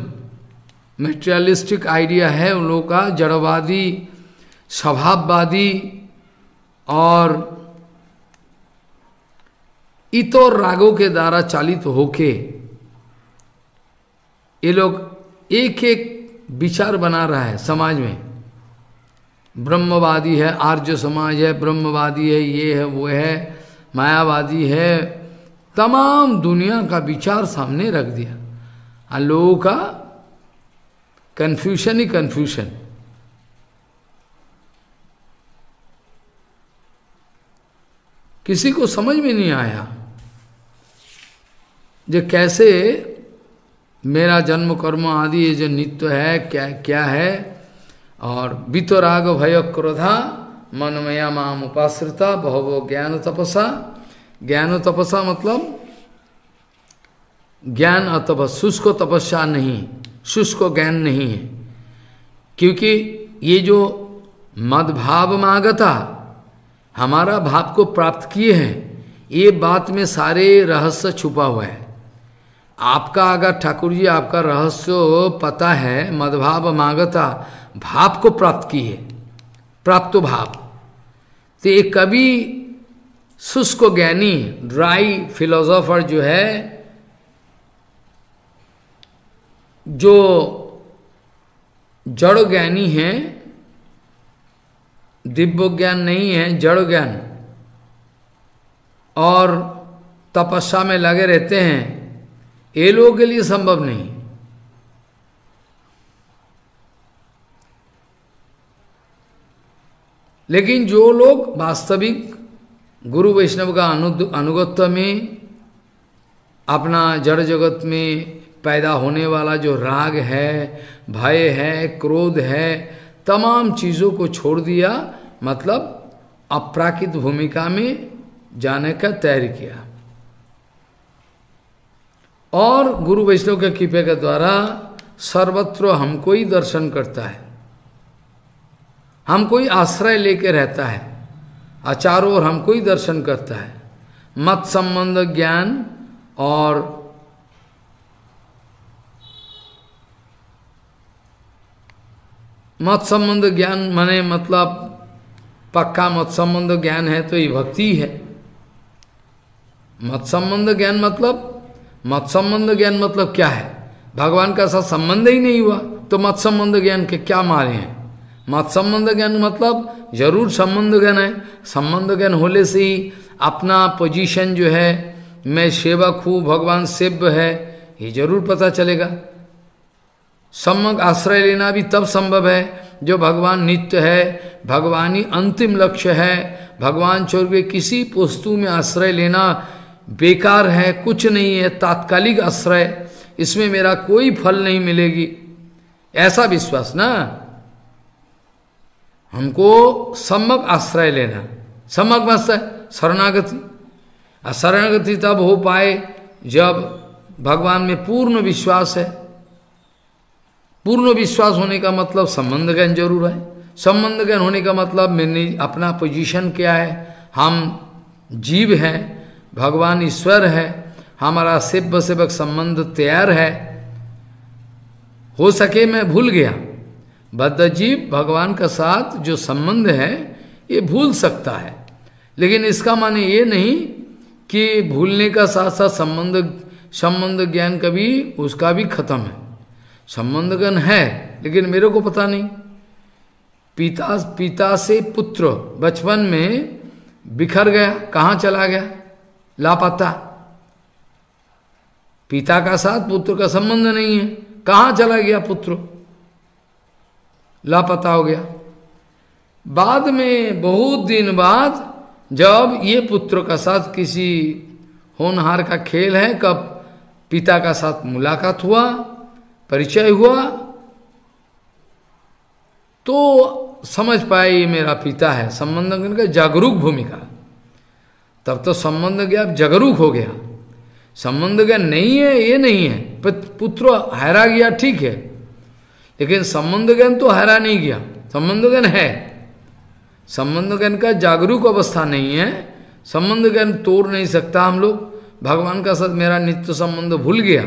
मेटेरियलिस्टिक आइडिया है उन लोगों का, जड़वादी स्वभाववादी और इतो रागों के द्वारा चालित होके ये लोग एक एक विचार बना रहा है समाज में। ब्रह्मवादी है, आर्य समाज है, ब्रह्मवादी है, ये है वो है, मायावादी है, तमाम दुनिया का विचार सामने रख दिया। लोगों का कन्फ्यूजन ही कन्फ्यूजन। किसी को समझ में नहीं आया जो कैसे मेरा जन्म कर्म आदि ये जो नित्य है क्या क्या है। और वितराग भय क्रोधा मनमया माम उपाश्रिता बहवो ज्ञान तपसा, ज्ञान तपसा मतलब ज्ञान और तपस्या, शुष्क तपस्या नहीं, शुष्क ज्ञान नहीं है, क्योंकि ये जो मदभाव मागता हमारा भाव को प्राप्त किए हैं, ये बात में सारे रहस्य छुपा हुआ है। आपका अगर ठाकुर जी आपका रहस्य पता है, मदभाव मागता भाव को प्राप्त किए, प्राप्त भाव, तो ये कभी शुष्क ज्ञानी ड्राई फिलोसोफर जो है, जो जड़ ज्ञानी है, दिव्य ज्ञान नहीं है, जड़ ज्ञान और तपस्या में लगे रहते हैं, ये लोगों के लिए संभव नहीं। लेकिन जो लोग वास्तविक गुरु वैष्णव का अनुगत्य में अपना जड़ जगत में पैदा होने वाला जो राग है, भय है, क्रोध है, तमाम चीज़ों को छोड़ दिया, मतलब अप्राकृत भूमिका में जाने का तैयारी किया और गुरु वैष्णव के कृपा के द्वारा सर्वत्र हमको ही दर्शन करता है, हमको ही आश्रय लेके रहता है, आचारों और हमको ही दर्शन करता है। मत संबंध ज्ञान और मत संबंध ज्ञान माने मतलब पक्का मत संबंध ज्ञान है तो ये भक्ति है। मत संबंध ज्ञान मतलब क्या है? भगवान का साथ संबंध ही नहीं हुआ तो मत संबंध ज्ञान के क्या माने हैं? मत संबंध ज्ञान मतलब जरूर संबंध ज्ञान है। संबंध ज्ञान होने से ही अपना पोजीशन जो है, मैं सेवक हूँ, भगवान सेव्य है, ये जरूर पता चलेगा। सम्यक आश्रय लेना भी तब संभव है जो भगवान नित्य है, भगवान ही अंतिम लक्ष्य है। भगवान छोड़ के किसी वस्तु में आश्रय लेना बेकार है, कुछ नहीं है, तात्कालिक आश्रय, इसमें मेरा कोई फल नहीं मिलेगी, ऐसा विश्वास ना। हमको सम्यक आश्रय लेना, सम्यक आश्रय शरणागति, और शरणागति तब हो पाए जब भगवान में पूर्ण विश्वास है। पूर्ण विश्वास होने का मतलब संबंध ज्ञान जरूर है। संबंध ज्ञान होने का मतलब मैंने अपना पोजीशन क्या है, हम जीव हैं, भगवान ईश्वर है, हमारा सेव्य सेवक संबंध तैयार है। हो सके मैं भूल गया, बद्ध जीव भगवान का साथ जो संबंध है ये भूल सकता है, लेकिन इसका माने ये नहीं कि भूलने का साथ साथ संबंध ज्ञान कभी उसका भी खत्म है। संबंध ज्ञान है लेकिन मेरे को पता नहीं। पिता से पुत्र बचपन में बिखर गया, कहाँ चला गया, लापता। पिता का साथ पुत्र का संबंध नहीं है, कहाँ चला गया पुत्र, लापता हो गया। बाद में बहुत दिन बाद जब ये पुत्र का साथ किसी होनहार का खेल है, कब पिता का साथ मुलाकात हुआ, परिचय हुआ, तो समझ पाए ये मेरा पिता है। संबंध ज्ञान का जागरूक भूमिका, तब तो संबंध ज्ञान जागरूक हो गया। संबंध ज्ञान नहीं है ये नहीं है, पुत्र हैरा गया ठीक है, लेकिन संबंध ज्ञान तो हैरा नहीं गया। संबंध ज्ञान है, संबंध ज्ञान का जागरूक अवस्था नहीं है, संबंध ज्ञान तोड़ नहीं सकता हम लोग। भगवान का साथ मेरा नित्य संबंध भूल गया,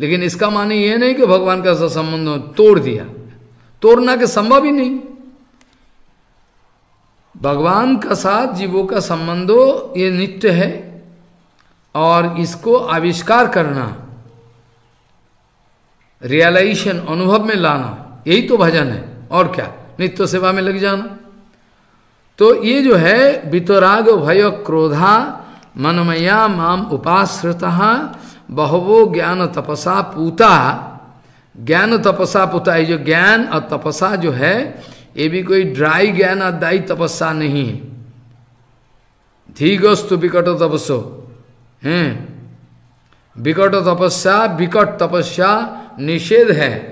लेकिन इसका माने ये नहीं कि भगवान का संबंध तोड़ दिया, तोड़ना के संभव ही नहीं। भगवान का साथ जीवों का संबंध ये नित्य है और इसको आविष्कार करना, रियलाइजेशन, अनुभव में लाना, यही तो भजन है और क्या, नित्य सेवा में लग जाना। तो ये जो है वितराग भय क्रोधा मनमया माम उपाश्रितः बहवो ज्ञान तपसा पूता। ज्ञान तपसा पूता, ये जो ज्ञान और तपसा जो है ये भी कोई ड्राई ज्ञान आदायी तपस्या नहीं है। धीगस्तु विकट तपस्या है, विकट तपस्या निषेध है।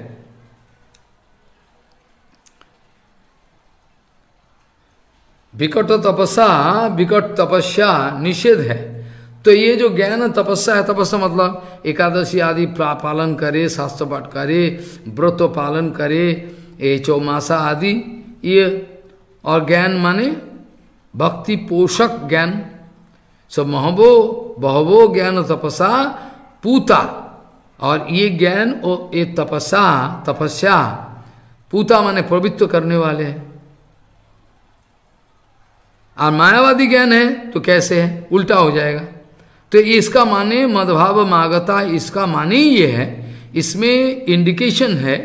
विकट तपस्या निषेध है। तो ये जो ज्ञान तपस्या है, तपस्या मतलब एकादशी आदि पालन करे, शास्त्र पाठ करे, व्रत पालन करे, ये चौमासा आदि, ये और ज्ञान माने भक्ति पोषक ज्ञान। सब महबो बहवो ज्ञान तपस्या पूता, और ये ज्ञान और ये तपस्या पूता माने प्रवृत्त करने वाले हैं। और मायावादी ज्ञान है तो कैसे है, उल्टा हो जाएगा। तो इसका माने मदभाव मागता, इसका माने ये है, इसमें इंडिकेशन है।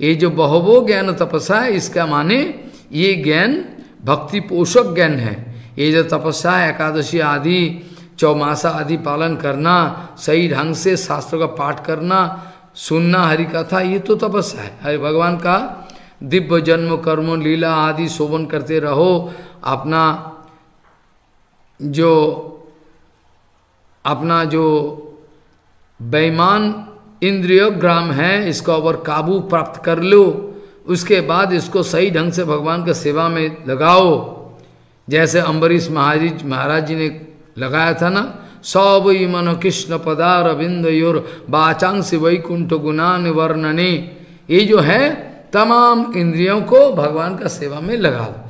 ये जो बहवो ज्ञान तपस्या, इसका माने ये ज्ञान भक्ति पोषक ज्ञान है। ये जो तपस्या एकादशी आदि चौमासा आदि पालन करना, सही ढंग से शास्त्रों का पाठ करना, सुनना हरि कथा, ये तो तपस्या है। हरि भगवान का दिव्य जन्म कर्म लीला आदि शोभन करते रहो। अपना जो बेईमान इंद्रियोग्राम है इसको अगर काबू प्राप्त कर लो, उसके बाद इसको सही ढंग से भगवान की सेवा में लगाओ। जैसे अंबरीश महाराज जी ने लगाया था ना, सवई मन कृष्ण पदारविंद योर वाचांसी वैकुंठ गुणान वर्णने, ये जो है तमाम इंद्रियों को भगवान का सेवा में लगा दो।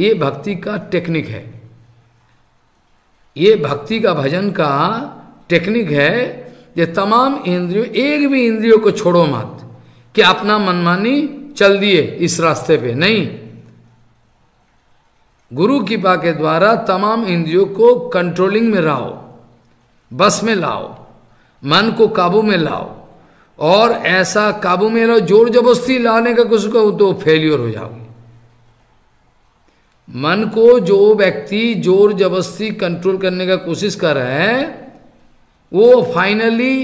ये भक्ति का टेक्निक है, ये भक्ति का भजन का टेक्निक है। ये तमाम इंद्रियों, एक भी इंद्रियों को छोड़ो मत कि अपना मनमानी चल दिए इस रास्ते पे, नहीं। गुरु कृपा के द्वारा तमाम इंद्रियों को कंट्रोलिंग में लाओ, बस में लाओ, मन को काबू में लाओ। और ऐसा काबू में लाओ, जोर जबरदस्ती लाने का कुछ कहो तो फेलियर हो जाओगे। मन को जो व्यक्ति जोर जबरदस्ती कंट्रोल करने का कोशिश कर रहा है, वो finally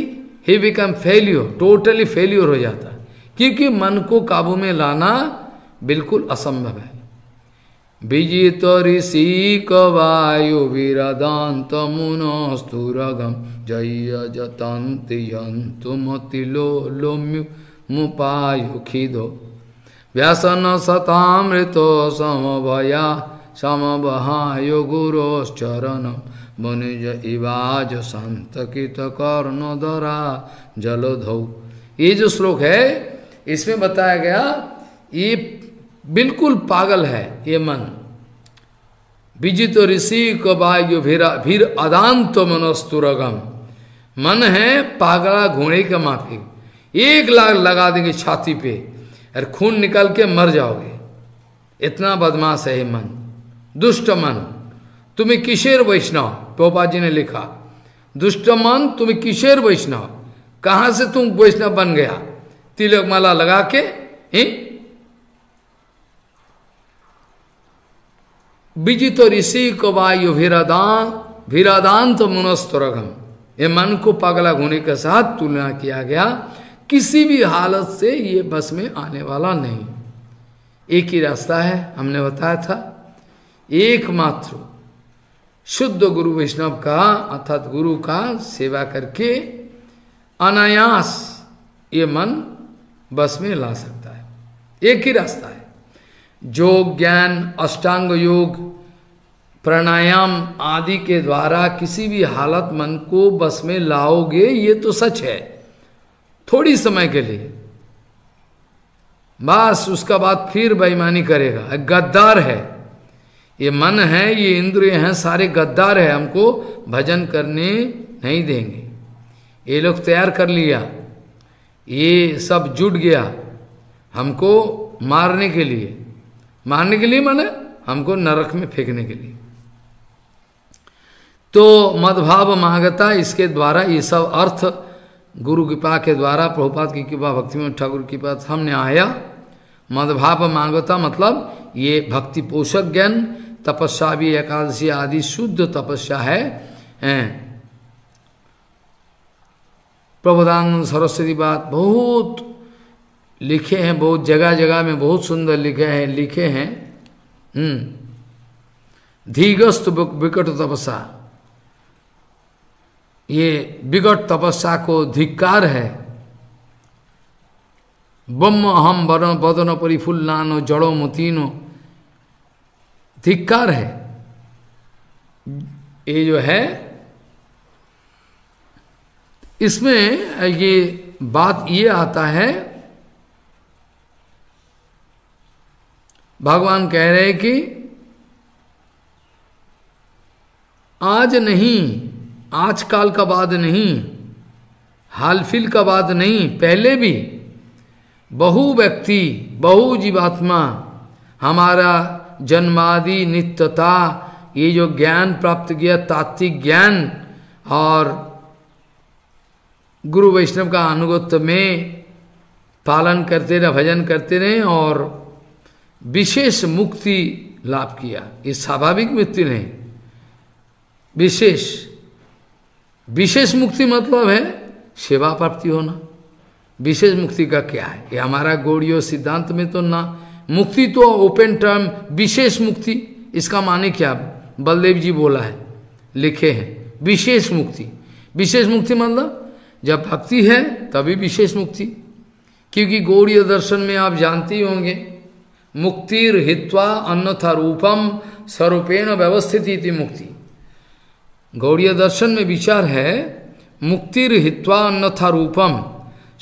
he become failure, totally failure हो जाता है। क्योंकि मन को काबू में लाना बिल्कुल असंभव है। विजित ऋषि कवायु विरादांत मुनस्तुरगम जय जतांत यंतुमतिलोलोम्यु मुपायुखिदो व्यसन सतामृतो समभया समबहायो गुरोश्चरणम मुनिज इवाज संतकित कर्णोदरा जलोधौ। ये जो श्लोक है इसमें बताया गया ये बिल्कुल पागल है ये मन। विजित ऋषि कबायु भीर अदांत मनस्तुरगम, मन है पागला घोड़े का माफिक, एक लाख लगा देंगे छाती पे और खून निकल के मर जाओगे। इतना बदमाश है मन, दुष्ट मन, तुम्हें किशोर वैष्णव। प्रभुपाद जी ने लिखा, दुष्ट मन तुम्हें किशोर वैष्णव, कहाँ से तुम वैष्णव बन गया? तिलक माला लगा के ही। विजित ऋषि को वायु भीरादांत मुनस्तरगम, ये मन को पागला होने के साथ तुलना किया गया। किसी भी हालत से ये बस में आने वाला नहीं। एक ही रास्ता है, हमने बताया था, एकमात्र शुद्ध गुरु वैष्णव का अर्थात गुरु का सेवा करके अनायास ये मन बस में ला सकता है। एक ही रास्ता है। योग ज्ञान, अष्टांग योग, प्राणायाम आदि के द्वारा किसी भी हालत मन को बस में लाओगे, ये तो सच है, थोड़ी समय के लिए। बस उसका बाद फिर बेईमानी करेगा, गद्दार है ये मन है, ये इंद्रिय हैं, सारे गद्दार है, हमको भजन करने नहीं देंगे। ये लोग तैयार कर लिया, ये सब जुट गया हमको मारने के लिए। मारने के लिए माने हमको नरक में फेंकने के लिए। तो मदभाव महागता, इसके द्वारा ये सब अर्थ गुरु कृपा के द्वारा, प्रभुपाद की कृपा, भक्तिविनोद ठाकुर की कृपा सामने आया। मदभाव मांगता मतलब ये भक्ति पोषक ज्ञान, तपस्या भी एकादशी आदि शुद्ध तपस्या है। प्रबोधानंद सरस्वती बात बहुत लिखे हैं, बहुत जगह जगह में बहुत सुंदर लिखे हैं। धीगस्त विकट तपस्या, ये विकट तपस्या को धिक्कार है। ब्रह्म अहम बदन परिफुल्लानो जड़ो मुतीनो, धिक्कार है। ये जो है इसमें ये बात ये आता है, भगवान कह रहे हैं कि आज नहीं, आजकल का बाद नहीं, हाल फिल का बाद नहीं, पहले भी बहु व्यक्ति बहु जीवात्मा हमारा जन्मादि नित्यता, ये जो ज्ञान प्राप्त किया तात्विक ज्ञान और गुरु वैष्णव का अनुगत्य में पालन करते रहे, भजन करते रहे और विशेष मुक्ति लाभ किया। ये स्वाभाविक मृत्यु नहीं, विशेष विशेष मुक्ति मतलब है सेवा प्राप्ति होना, विशेष मुक्ति का क्या है, ये हमारा गौड़ीय सिद्धांत में तो ना मुक्ति तो ओपन टर्म विशेष मुक्ति, इसका माने क्या बलदेव जी बोला है लिखे हैं विशेष मुक्ति। विशेष मुक्ति मतलब जब भक्ति है तभी विशेष मुक्ति, क्योंकि गौड़ीय दर्शन में आप जानते ही होंगे मुक्तिर हित्वा अन्यथा रूपम स्वरूपेण व्यवस्थित इति मुक्ति। गौड़ीय दर्शन में विचार है मुक्तिर हित्वा अन्यथा रूपम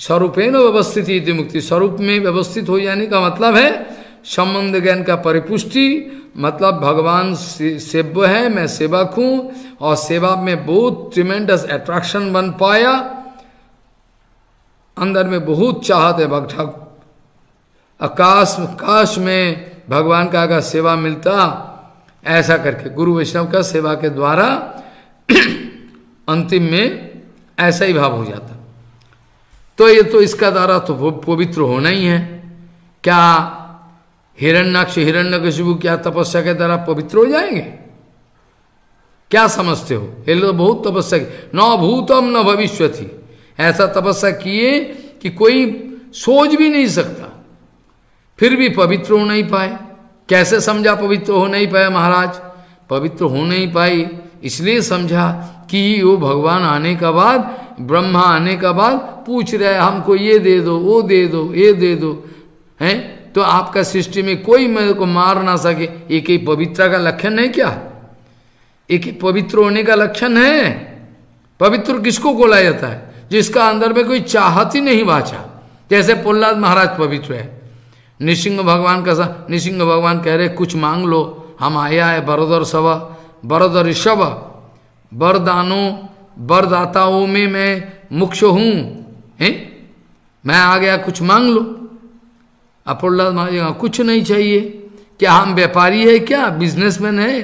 स्वरूपेण व्यवस्थित इति मुक्ति। स्वरूप में व्यवस्थित हो जाने का मतलब है संबंध ज्ञान का परिपुष्टि, मतलब भगवान सेव्य है, मैं सेवक हूँ और सेवा में बहुत ट्रिमेंडस अट्रैक्शन बन पाया, अंदर में बहुत चाहत है भक्त ठाकुर, आकाश काश में भगवान का अगर सेवा मिलता, ऐसा करके गुरु वैष्णव का सेवा के द्वारा अंतिम में ऐसा ही भाव हो जाता। तो ये तो इसका द्वारा तो पवित्र होना ही है। क्या हिरण्यक्ष हिरण्यकशिपु क्या तपस्या के द्वारा पवित्र हो जाएंगे? क्या समझते हो? ये लोग बहुत तपस्या की, न भूतम न भविष्यति, ऐसा तपस्या किए कि कोई सोच भी नहीं सकता, फिर भी पवित्र हो नहीं पाए। कैसे समझा पवित्र हो नहीं पाए? महाराज पवित्र हो नहीं पाए इसलिए समझा कि वो भगवान आने के बाद, ब्रह्मा आने के बाद पूछ रहे हमको ये दे दो, वो दे दो, ये दे दो हैं, तो आपका सृष्टि में कोई मेरे को मार ना सके। एक ही पवित्रता का लक्षण है क्या? एक ही पवित्र होने का लक्षण है। पवित्र किसको बोला जाता है? जिसका अंदर में कोई चाहत ही नहीं बाचा। जैसे प्रहलाद महाराज पवित्र है। नृसिंह भगवान का सा, नृसिंह भगवान कह रहे कुछ मांग लो, हम आया है बरदर सवा बरदर ऋषभ, बरदानों बरदाताओं में मैं मुख्य हूँ, हैं मैं आ गया कुछ मांग लो। अपोल्ला महाराज कुछ नहीं चाहिए। क्या हम व्यापारी है क्या, बिजनेसमैन है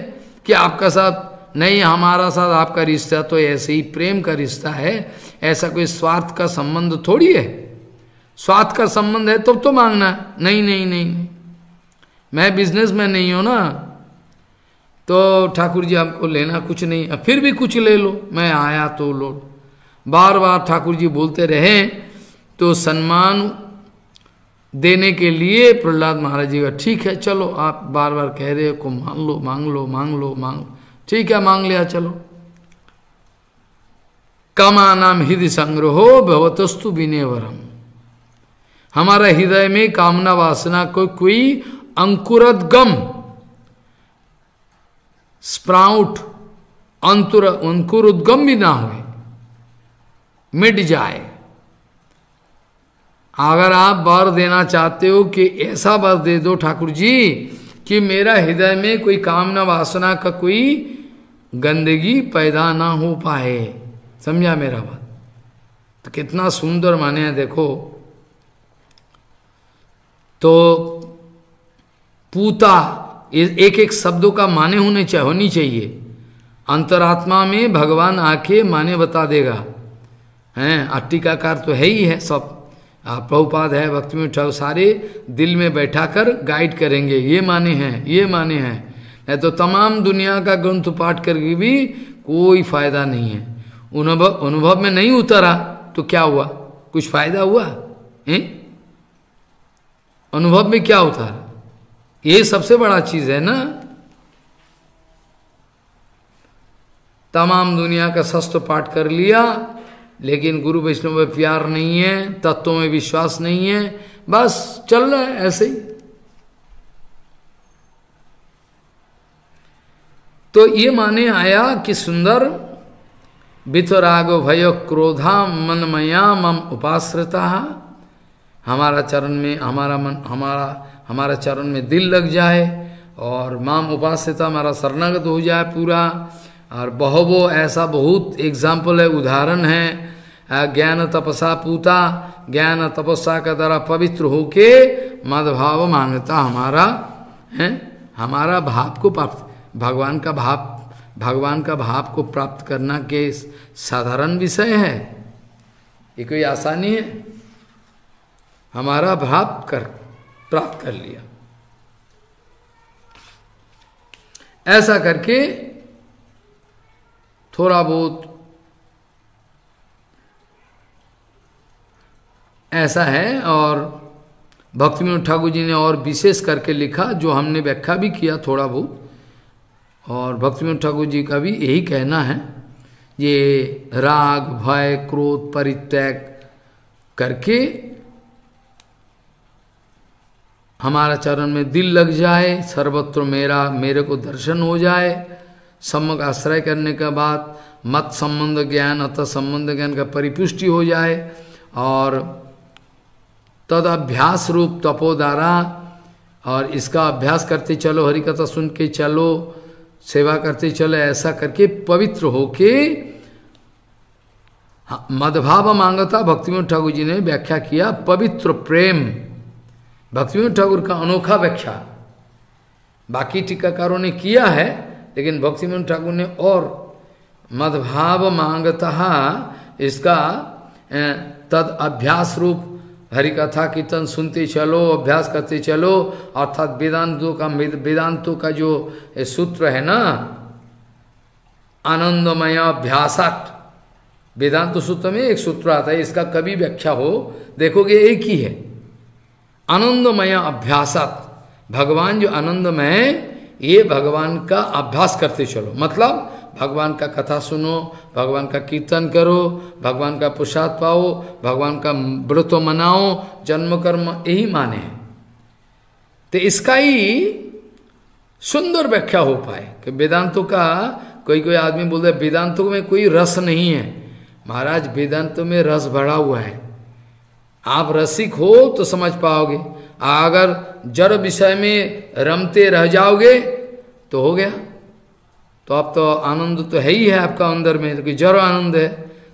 कि आपका साथ नहीं, हमारा साथ आपका रिश्ता तो ऐसे ही प्रेम का रिश्ता है, ऐसा कोई स्वार्थ का संबंध थोड़ी है। स्वार्थ का संबंध है तब तो मांगना, नहीं नहीं नहीं मैं बिजनेसमैन नहीं हूँ ना, तो ठाकुर जी हमको लेना कुछ नहीं, फिर भी कुछ ले लो, मैं आया तो लो। बार बार ठाकुर जी बोलते रहे, तो सम्मान देने के लिए प्रहलाद महाराज जी का ठीक है चलो, आप बार बार कह रहे हो को मांग लो मांग लो मांग लो मांग लो, ठीक है मांग लिया चलो। कामानाम हृदय संग्रहो भवतस्तु विनेवरम, हमारा हृदय में कामना वासना को कोई अंकुरदगम स्प्राउट अंकुरोद्गम भी ना होए, मिट जाए। अगर आप वर देना चाहते हो कि ऐसा वर दे दो ठाकुर जी कि मेरा हृदय में कोई कामना वासना का कोई गंदगी पैदा ना हो पाए, समझा मेरा बात? तो कितना सुंदर माने है देखो। तो पूता एक एक शब्दों का माने होनी चाहिए। अंतरात्मा में भगवान आके माने बता देगा हैं, अट्टिकाकार तो है ही है सब, प्रभुपाद है, भक्तिविनोद ठाकुर, सारे दिल में बैठाकर गाइड करेंगे ये माने हैं, ये माने हैं। नहीं तो तमाम दुनिया का ग्रंथ पाठ करके भी कोई फायदा नहीं है। अनुभव में नहीं उतरा तो क्या हुआ? कुछ फायदा हुआ है? अनुभव में क्या होता है? ये सबसे बड़ा चीज है ना। तमाम दुनिया का शास्त्र पाठ कर लिया लेकिन गुरु वैष्णव में प्यार नहीं है, तत्व में विश्वास नहीं है, बस चल रहा है ऐसे ही। तो ये माने आया कि सुंदर वितरागो भयो क्रोधा मनमया मम उपाश्रिता, हमारा चरण में हमारा मन हमारा चरण में दिल लग जाए और माम उपास्यता हमारा शरणागत हो जाए पूरा। और बहवो ऐसा बहुत एग्जाम्पल है, उदाहरण है। ज्ञान तपसा पूता, ज्ञान तपस्या का द्वारा पवित्र होके मदभाव मांगता हमारा है, हमारा भाव को प्राप्त, भगवान का भाव को प्राप्त करना के साधारण विषय है, ये कोई आसानी है। हमारा भाव कर प्राप्त कर लिया, ऐसा करके थोड़ा बहुत ऐसा है। और भक्तिविनोद ठाकुर जी ने और विशेष करके लिखा, जो हमने व्याख्या भी किया थोड़ा बहुत, और भक्तिविनोद ठाकुर जी का भी यही कहना है, ये राग भय क्रोध परित्याग करके हमारा चरण में दिल लग जाए, सर्वत्र मेरा मेरे को दर्शन हो जाए। सम्यक आश्रय करने के बाद मत संबंध ज्ञान अतः संबंध ज्ञान का परिपुष्टि हो जाए, और तद अभ्यास रूप तपोद्वारा, और इसका अभ्यास करते चलो, हरि कथा सुन के चलो, सेवा करते चलो, ऐसा करके पवित्र होके मदभाव मांगता। भक्तिविनोद ठाकुर जी ने व्याख्या किया पवित्र प्रेम, भक्तिविनोद ठाकुर का अनोखा व्याख्या बाकी टीकाकारों ने किया है, लेकिन भक्तिविनोद ठाकुर ने और मदभाव मांगता इसका तद अभ्यास रूप हरिकथा कीर्तन सुनते चलो, अभ्यास करते चलो, अर्थात वेदांतों का जो सूत्र है ना, आनंदमय अभ्यासात, वेदांत सूत्र में एक सूत्र आता है, इसका कभी व्याख्या हो देखोगे एक ही है, आनंदमय अभ्यासात। भगवान जो आनंदमय, ये भगवान का अभ्यास करते चलो, मतलब भगवान का कथा सुनो, भगवान का कीर्तन करो, भगवान का प्रसाद पाओ, भगवान का व्रत मनाओ, जन्म कर्म यही माने। तो इसका ही सुंदर व्याख्या हो पाए कि वेदांतों का कोई आदमी बोलता है वेदांतों में कोई रस नहीं है। महाराज वेदांतों में रस भरा हुआ है, आप रसिक हो तो समझ पाओगे, अगर जड़ विषय में रमते रह जाओगे तो हो गया, तो आप तो आनंद तो है ही है आपका अंदर में, क्योंकि जड़ आनंद है,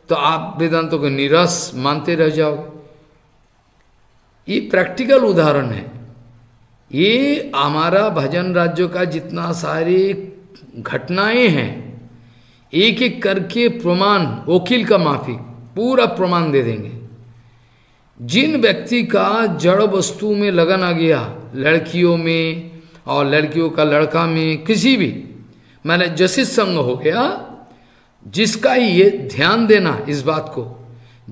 तो आप वेदांतों को निरस मानते रह जाओगे। ये प्रैक्टिकल उदाहरण है, ये हमारा भजन राज्यों का जितना सारी घटनाएं हैं, एक एक करके प्रमाण, वकील का माफी पूरा प्रमाण दे देंगे। जिन व्यक्ति का जड़ वस्तु में लगन आ गया, लड़कियों में और लड़कियों का लड़का में, किसी भी मैंने जसित संग हो गया, जिसका ये ध्यान देना इस बात को,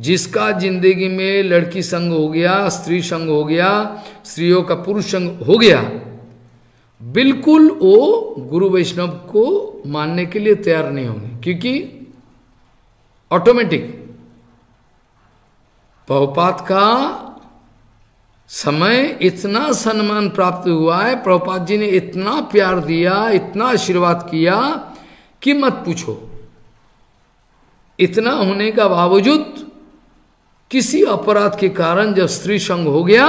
जिसका जिंदगी में लड़की संग हो गया, स्त्री संग हो गया, स्त्रियों का पुरुष संग हो गया, बिल्कुल वो गुरु वैष्णव को मानने के लिए तैयार नहीं होंगे, क्योंकि ऑटोमेटिक प्रभुपाद का समय इतना सम्मान प्राप्त हुआ है, प्रभुपाद जी ने इतना प्यार दिया, इतना आशीर्वाद किया कि मत पूछो। इतना होने का बावजूद किसी अपराध के कारण जब स्त्री संग हो गया,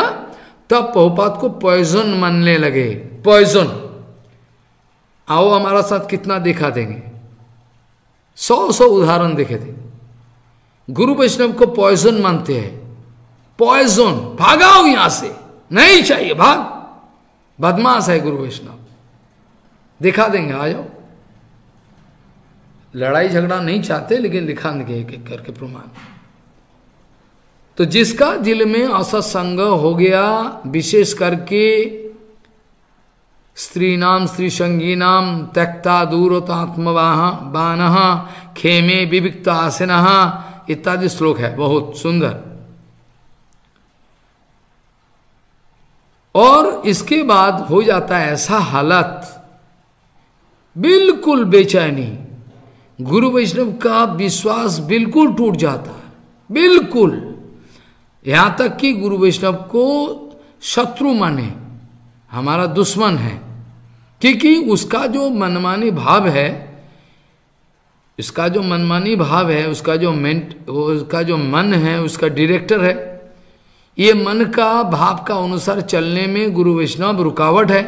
तब प्रभुपाद को पॉइजन मानने लगे, पॉइजन, आओ हमारा साथ कितना दिखा देंगे, 100 उदाहरण देखे थे। गुरु वैष्णव को पॉइजन मानते हैं, पॉइजन, भागाओ यहां से, नहीं चाहिए, भाग, बदमाश है गुरु वैष्णव, दिखा देंगे, आ जाओ। लड़ाई झगड़ा नहीं चाहते, लेकिन दिखा देंगे एक एक करके प्रमाण। तो जिसका दिल में असत्संग हो गया, विशेष करके स्त्री नाम स्त्री संगी नाम त्यक्ता दूरतात्मवाह बानह खेमे विविक्ता आसनह इत्यादि श्लोक है, बहुत सुंदर। और इसके बाद हो जाता है ऐसा हालत, बिल्कुल बेचैनी, गुरु वैष्णव का विश्वास बिल्कुल टूट जाता है, बिल्कुल, यहाँ तक कि गुरु वैष्णव को शत्रु माने, हमारा दुश्मन है, क्योंकि उसका जो मनमानी भाव है, उसका जो मन है, उसका डायरेक्टर है, ये मन का भाव का अनुसार चलने में गुरु वैष्णव रुकावट है,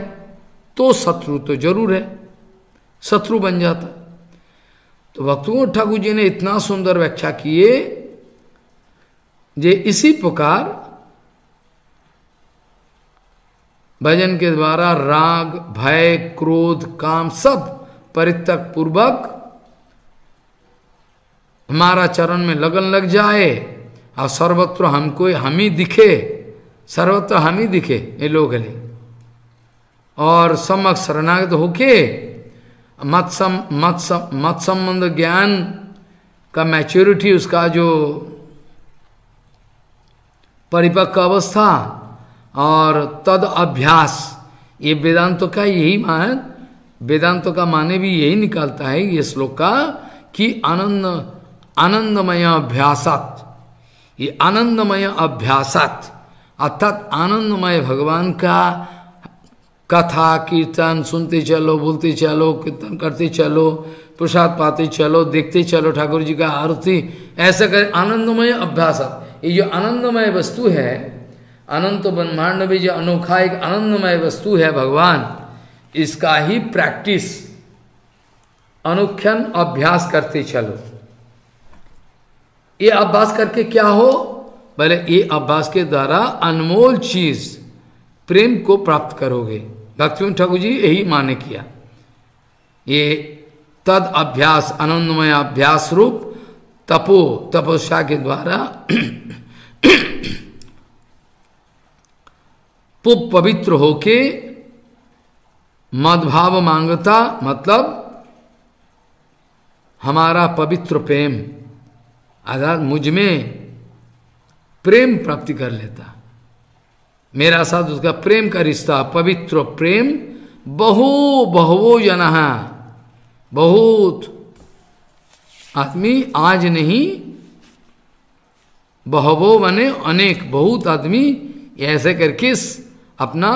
तो शत्रु तो जरूर है, शत्रु बन जाता। तो भक्तिविनोद ठाकुर जी ने इतना सुंदर व्याख्या किए जे इसी प्रकार भजन के द्वारा राग भय क्रोध काम सब परित्यक्त पूर्वक हमारा चरण में लगन लग जाए, और सर्वत्र हमको हम ही दिखे, सर्वत्र हम ही दिखे ये लोग ले, और समक शरणागत होके मत संबंध ज्ञान का मैच्योरिटी, उसका जो परिपक्व अवस्था और तद अभ्यास, ये वेदांतों का यही मान, वेदांतों का माने भी यही निकालता है ये श्लोक का कि आनंदमय अभ्यासात, ये आनंदमय अभ्यासात अर्थात आनंदमय भगवान का कथा कीर्तन सुनते चलो, बोलते चलो, कीर्तन करते चलो, प्रसाद पाते चलो, देखते चलो ठाकुर जी का आरती, ऐसा करें आनंदमय अभ्यास। ये जो आनंदमय वस्तु है, अनंत ब्रह्मांड में जो अनोखा एक आनंदमय वस्तु है भगवान, इसका ही प्रैक्टिस अनुक्षण अभ्यास करते चलो। ये अभ्यास करके क्या हो, भले ये अभ्यास के द्वारा अनमोल चीज प्रेम को प्राप्त करोगे। भक्तिविनोद ठाकुर जी यही माने किया, ये तद अभ्यास आनंदमय अभ्यास रूप तपस्या के द्वारा पवित्र होके मदभाव मांगता, मतलब हमारा पवित्र प्रेम अर्थात मुझ में प्रेम प्राप्ति कर लेता, मेरा साथ उसका प्रेम का रिश्ता, पवित्र प्रेम बहवो जनः, बहुत आदमी आज नहीं, बहवो बने अनेक, बहुत आदमी ऐसे करके अपना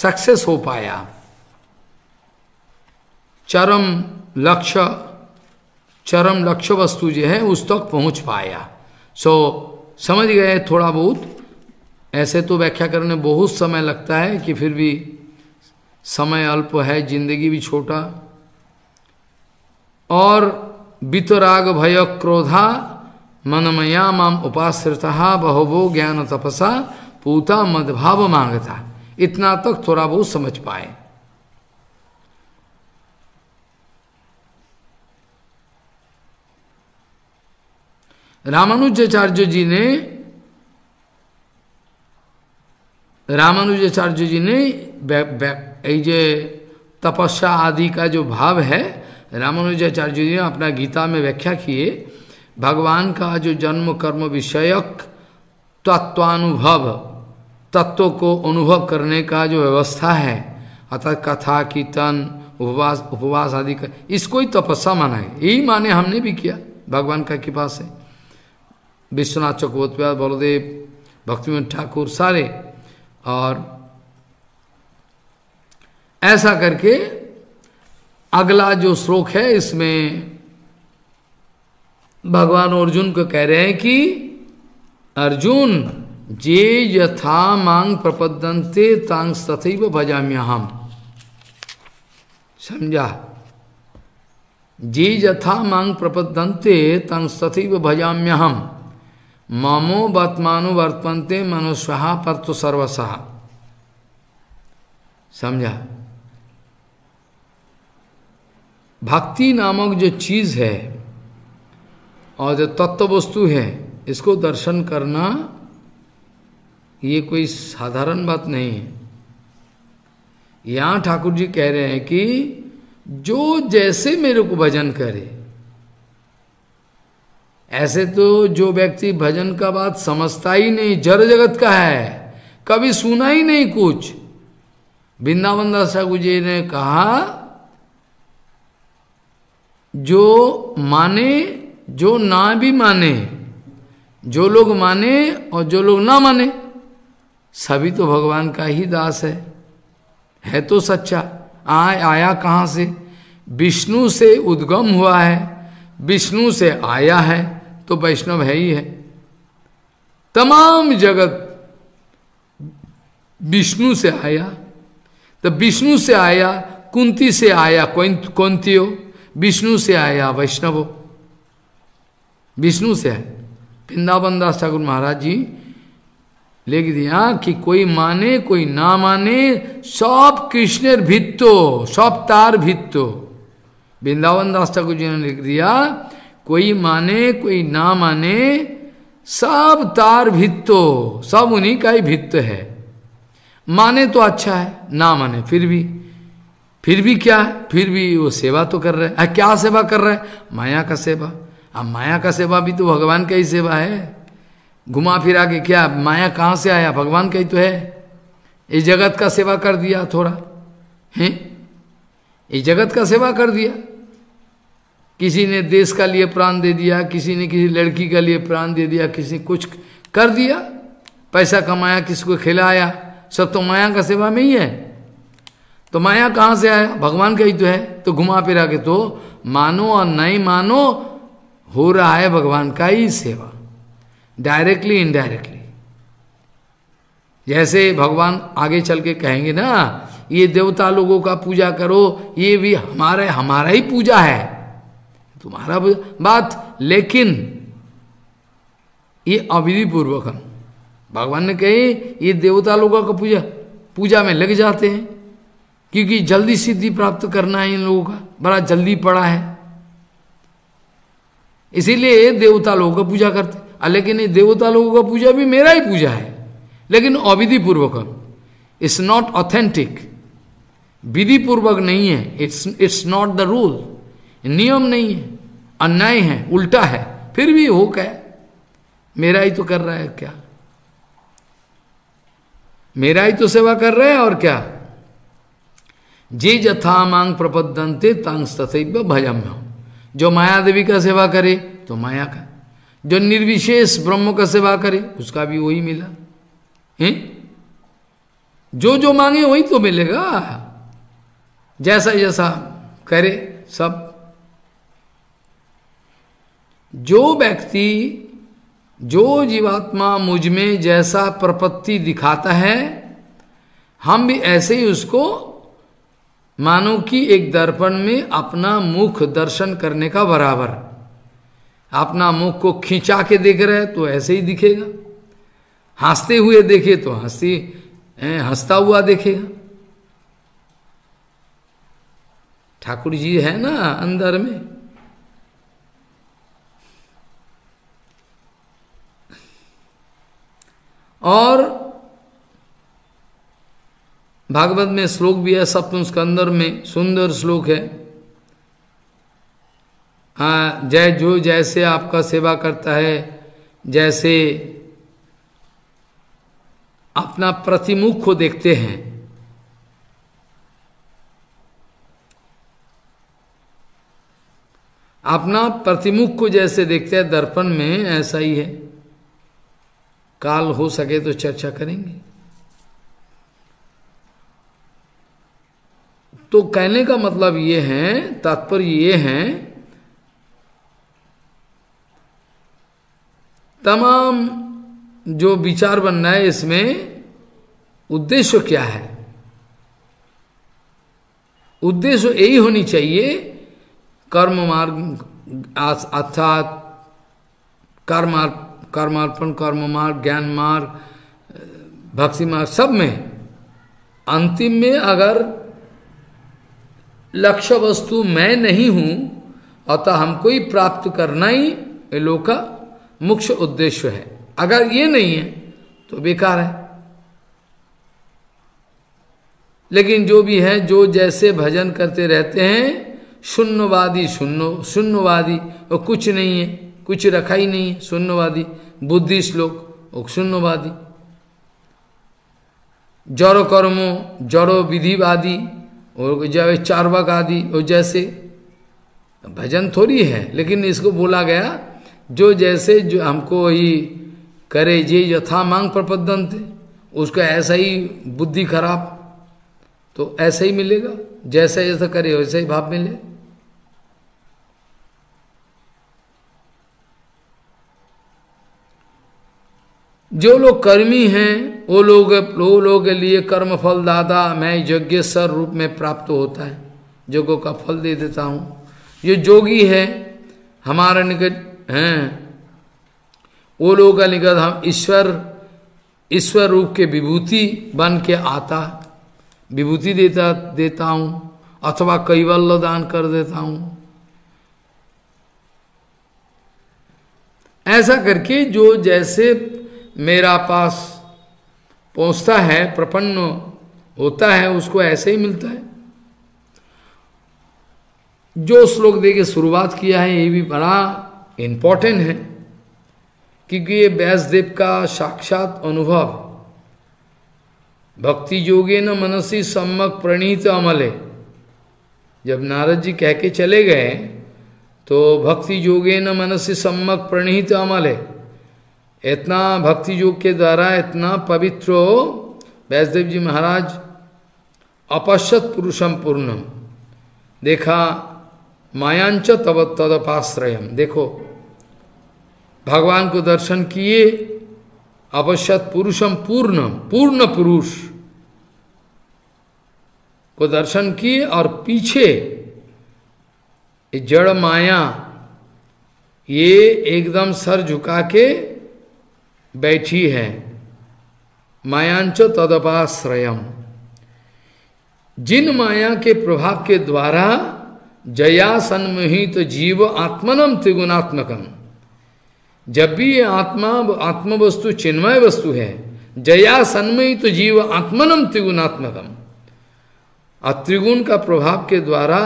सक्सेस हो पाया, चरम लक्ष्य वस्तु जो है उस तक पहुंच पाया। समझ गए थोड़ा बहुत। ऐसे तो व्याख्या करने बहुत समय लगता है कि फिर भी समय अल्प है, जिंदगी भी छोटा। और वितराग भय क्रोधा मनमया माम उपाश्रिता बहवो ज्ञान तपसा पूता मदभाव मांगता, इतना तक थोड़ा बहुत समझ पाए। रामानुजाचार्य जी ने ये तपस्या आदि का जो भाव है, रामानुजाचार्य जी ने अपना गीता में व्याख्या किए। भगवान का जो जन्म कर्म विषयक तत्वानुभव, तत्व को अनुभव करने का जो व्यवस्था है, अर्थात कथा कीर्तन उपवास आदि का, इसको ही तपस्या माना है। यही माने हमने भी किया भगवान का कृपा से। विश्वनाथ चक्रवर्ती, बलदेव, भक्तिविनोद ठाकुर सारे, और ऐसा करके अगला जो श्लोक है इसमें भगवान अर्जुन को कह रहे हैं कि अर्जुन जे यथा मांग प्रपद्यन्ते तांग तथैव भजाम्यहम्। समझा? जे यथा मांग प्रपद्यन्ते तांग तथैव भजाम्यहम् ममो वर्तमानुवर्तन्ते मनुष्यः परतु सर्वशः। समझा? भक्ति नामक जो चीज़ है और जो तत्व वस्तु है, इसको दर्शन करना ये कोई साधारण बात नहीं है। यहाँ ठाकुर जी कह रहे हैं कि जो जैसे मेरे को भजन करे, ऐसे तो जो व्यक्ति भजन का बात समझता ही नहीं, जड़ जगत का है, कभी सुना ही नहीं कुछ। बृंदावनदास ठाकुर जी ने कहा जो माने जो ना भी माने, जो लोग माने और जो लोग ना माने, सभी तो भगवान का ही दास है तो सच्चा। आया कहाँ से? विष्णु से उद्गम हुआ है, विष्णु से आया है, तो वैष्णव है ही है। तमाम जगत विष्णु से आया, तो विष्णु से आया कुंती से आया कौंतियो, विष्णु से आया वैष्णवो, विष्णु से है। बृंदावनदास ठाकुर महाराज जी लिख दिया कि कोई माने कोई ना माने, सब कृष्णेर भित्तो, सब तार भित्तो। बृंदावनदास ठाकुर जी ने लिख दिया कोई माने कोई ना माने, सब तार भित्तो, सब उन्हीं का ही भित्त है। माने तो अच्छा है, ना माने फिर भी क्या है, फिर भी वो सेवा तो कर रहे हैं। क्या सेवा कर रहे हैं? माया का सेवा। अब माया का सेवा भी तो भगवान का ही सेवा है, घुमा फिरा के क्या, माया कहाँ से आया, भगवान का ही तो है। इस जगत का सेवा कर दिया थोड़ा, हैं, इस जगत का सेवा कर दिया। किसी ने देश का लिए प्राण दे दिया, किसी ने किसी लड़की का लिए प्राण दे दिया, किसी ने कुछ कर दिया, पैसा कमाया, किसी को खिलाया, सब तो माया का सेवा में ही है। तो माया कहाँ से आया, भगवान का ही तो है। तो घुमा फिरा के तो मानो और नहीं मानो हो रहा है भगवान का ही सेवा, डायरेक्टली इनडायरेक्टली। जैसे भगवान आगे चल के कहेंगे ना, ये देवता लोगों का पूजा करो, ये भी हमारा ही पूजा है, तुम्हारा बात, लेकिन ये अविधि पूर्वकम। भगवान ने कहे ये देवता लोगों का पूजा में लग जाते हैं क्योंकि जल्दी सिद्धि प्राप्त करना है इन लोगों का, बड़ा जल्दी पड़ा है, इसीलिए देवता लोगों का पूजा करते। लेकिन ये देवता लोगों का पूजा भी मेरा ही पूजा है, लेकिन अविधि पूर्वकम, इट्स नॉट ऑथेंटिक, विधि पूर्वक नहीं है, इट्स नॉट द रूल, नियम नहीं है, अन्याय है, उल्टा है, फिर भी हो क्या, मेरा ही तो कर रहा है, क्या मेरा ही तो सेवा कर रहे हैं और क्या। जे जथा मांग प्रपद्यन्ते तांग तथैव भजाम्यहम्। जो माया देवी का सेवा करे तो माया का, जो निर्विशेष ब्रह्म का सेवा करे उसका भी वही मिला है, जो मांगे वही तो मिलेगा, जैसा जैसा करे सब। जो व्यक्ति, जो जीवात्मा मुझ में जैसा प्रपत्ति दिखाता है, हम भी ऐसे ही उसको मानो कि एक दर्पण में अपना मुख दर्शन करने का बराबर, अपना मुख को खींचा के देख रहे तो ऐसे ही दिखेगा, हंसते हुए देखे तो हंसता हुआ देखेगा। ठाकुर जी है ना अंदर में, और भागवत में श्लोक भी है सप्तम स्कंदर में, सुंदर श्लोक है, जय जो जैसे आपका सेवा करता है, जैसे अपना प्रतिमुख को देखते हैं, अपना प्रतिमुख को जैसे देखते हैं दर्पण में, ऐसा ही है। काल हो सके तो चर्चा करेंगे। तो कहने का मतलब ये है, तात्पर्य ये है, तमाम जो विचार बनना है इसमें उद्देश्य क्या है। उद्देश्य यही होनी चाहिए, कर्म मार्ग अर्थात कर्मार्पण, कर्म मार्ग, ज्ञान मार्ग, भक्ति मार्ग, सब में अंतिम में अगर लक्ष्य वस्तु मैं नहीं हूँ, अतः हमको ही प्राप्त करना ही ये लोग का मुख्य उद्देश्य है। अगर ये नहीं है तो बेकार है। लेकिन जो भी है, जो जैसे भजन करते रहते हैं, शून्यवादी, शून्यवादी, वो कुछ नहीं है, कुछ रखा ही नहीं है, शून्यवादी, बुद्धिस्ट लोग और शून्यवादी, जड़ो कर्मो, जड़ो विधिवादी और जय चार्वाक आदि, और जैसे भजन थोड़ी है। लेकिन इसको बोला गया जो जैसे, जो हमको ही करे, जे यथा मांग प्रपद्यन्ते, उसका ऐसा ही बुद्धि खराब तो ऐसा ही मिलेगा, जैसा जैसा करे वैसा ही भाव मिले। जो लोग कर्मी हैं वो लोग के लिए कर्म फल दादा मैं यज्ञेश्वर रूप में प्राप्त होता है, योगों का फल दे देता हूँ। जो योगी है हमारा निकट हैं, वो लोगों का निकट हम ईश्वर रूप के विभूति बन के आता, विभूति देता हूँ, अथवा कैवल्य दान कर देता हूँ। ऐसा करके जो जैसे मेरा पास पहुँचता है, प्रपन्न होता है, उसको ऐसे ही मिलता है। जो श्लोक देके शुरुआत किया है ये भी बड़ा इम्पोर्टेंट है, क्योंकि ये व्यासदेव का साक्षात अनुभव। भक्ति योगे न मनसी सम्यक प्रणीत अमले, जब नारद जी कह के चले गए तो भक्ति योगे न मनसी सम्यक प्रणीत अमले, इतना भक्ति योग के द्वारा इतना पवित्र व्यासदेव जी महाराज अपश्यत पुरुषम पूर्णम, देखा मायांच तब तदपाश्रयम, देखो भगवान को दर्शन किए, अपश्यत पुरुषम पूर्णम, पूर्ण पुरुष को दर्शन किए और पीछे जड़ माया ये एकदम सर झुका के बैठी है। मायांचो तदपाश्रयम, जिन माया के प्रभाव के द्वारा जया सन्मोहित जीव आत्मनम त्रिगुणात्मकम, जब भी ये आत्मा आत्मवस्तु चिन्मय वस्तु है, जया सन्मोहित जीव आत्मनम त्रिगुणात्मकम, और त्रिगुण का प्रभाव के द्वारा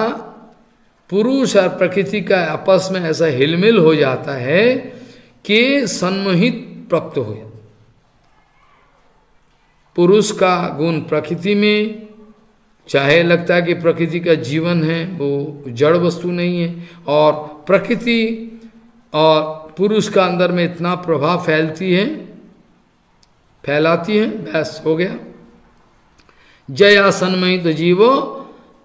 पुरुष और प्रकृति का आपस में ऐसा हिलमिल हो जाता है कि सन्मोहित प्राप्त हो जाता। पुरुष का गुण प्रकृति में, चाहे लगता है कि प्रकृति का जीवन है, वो जड़ वस्तु नहीं है, और प्रकृति और पुरुष का अंदर में इतना प्रभाव फैलती है, फैलाती है, बस हो गया। जया सन्महित जीवो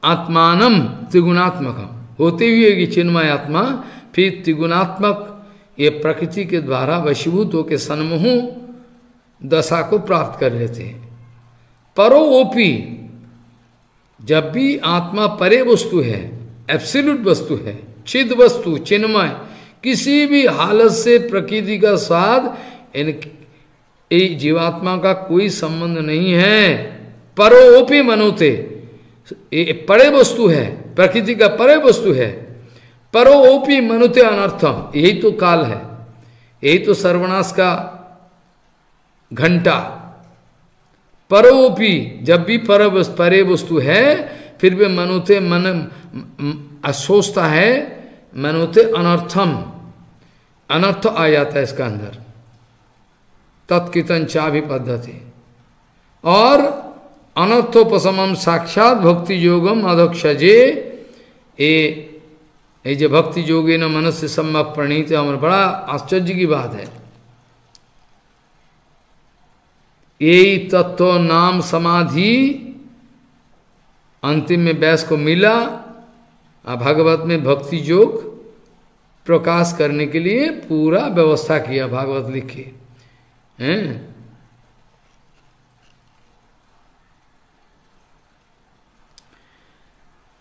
आत्मानम त्रिगुणात्मकम, होते हुए कि चिन्मय आत्मा फिर त्रिगुणात्मक ये प्रकृति के द्वारा वशीभूत होकर सन्मोह दशा को प्राप्त कर लेते हैं। परोओपी, जब भी आत्मा परे वस्तु है, एब्सोल्यूट वस्तु है, चिद वस्तु चिन्मय, किसी भी हालत से प्रकृति का साथ इन जीवात्मा का कोई संबंध नहीं है। परोओपी मनोते, परे वस्तु है, प्रकृति का परे वस्तु है, परोओपी मनुते अनर्थम, यही तो काल है, यही तो सर्वनाश का घंटा। परोपी, जब भी परे वस्तु है फिर वे मनुते मन सोचता है, मनुते अनर्थम, अनर्थ आ जाता है इसका अंदर। तत्कितन चाभि पद्धति, और अनर्थोपशमम साक्षात भक्ति योगम अधक्षजे, ये जो भक्ति योगे न मनस्य सम्यक प्रणीत, हमारे बड़ा आश्चर्य की बात है। यही तत्व नाम समाधि अंतिम में व्यास को मिला, भागवत में भक्ति योग प्रकाश करने के लिए पूरा व्यवस्था किया, भागवत लिखे हैं।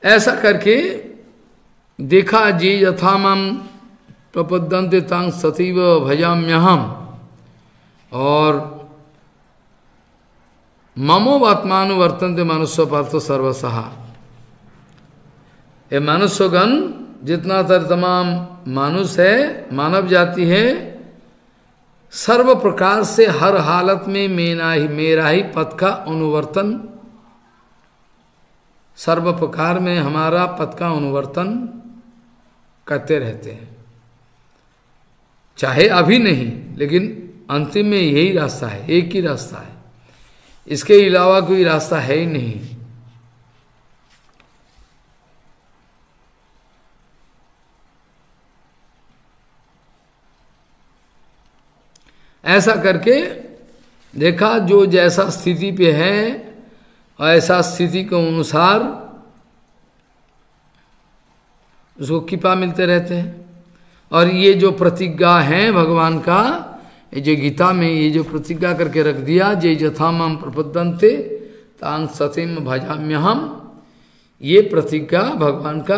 ऐसा करके देखा, जी यथा मम प्रपद्यन्ते तां सतीव भजाम्यहम, और ममो आत्मानुवर्तनते मनुष्य पार्थ सर्वसहा, ये मनुष्यगण जितना तर तमाम मानुष है, मानव जाति है, सर्व प्रकार से हर हालत में मेरा ही पथ का अनुवर्तन, सर्व प्रकार में हमारा पथ का अनुवर्तन करते रहते हैं, चाहे अभी नहीं लेकिन अंतिम में यही रास्ता है, एक ही रास्ता है, इसके अलावा कोई रास्ता है ही नहीं। ऐसा करके देखा, जो जैसा स्थिति पे है ऐसा स्थिति के अनुसार उसको कृपा मिलते रहते हैं। और ये जो प्रतिज्ञा है भगवान का, ये जो गीता में ये जो प्रतिज्ञा करके रख दिया, जय यथा मम प्रपद्यन्ते तां सतीं भजाम्यहम, ये प्रतिज्ञा भगवान का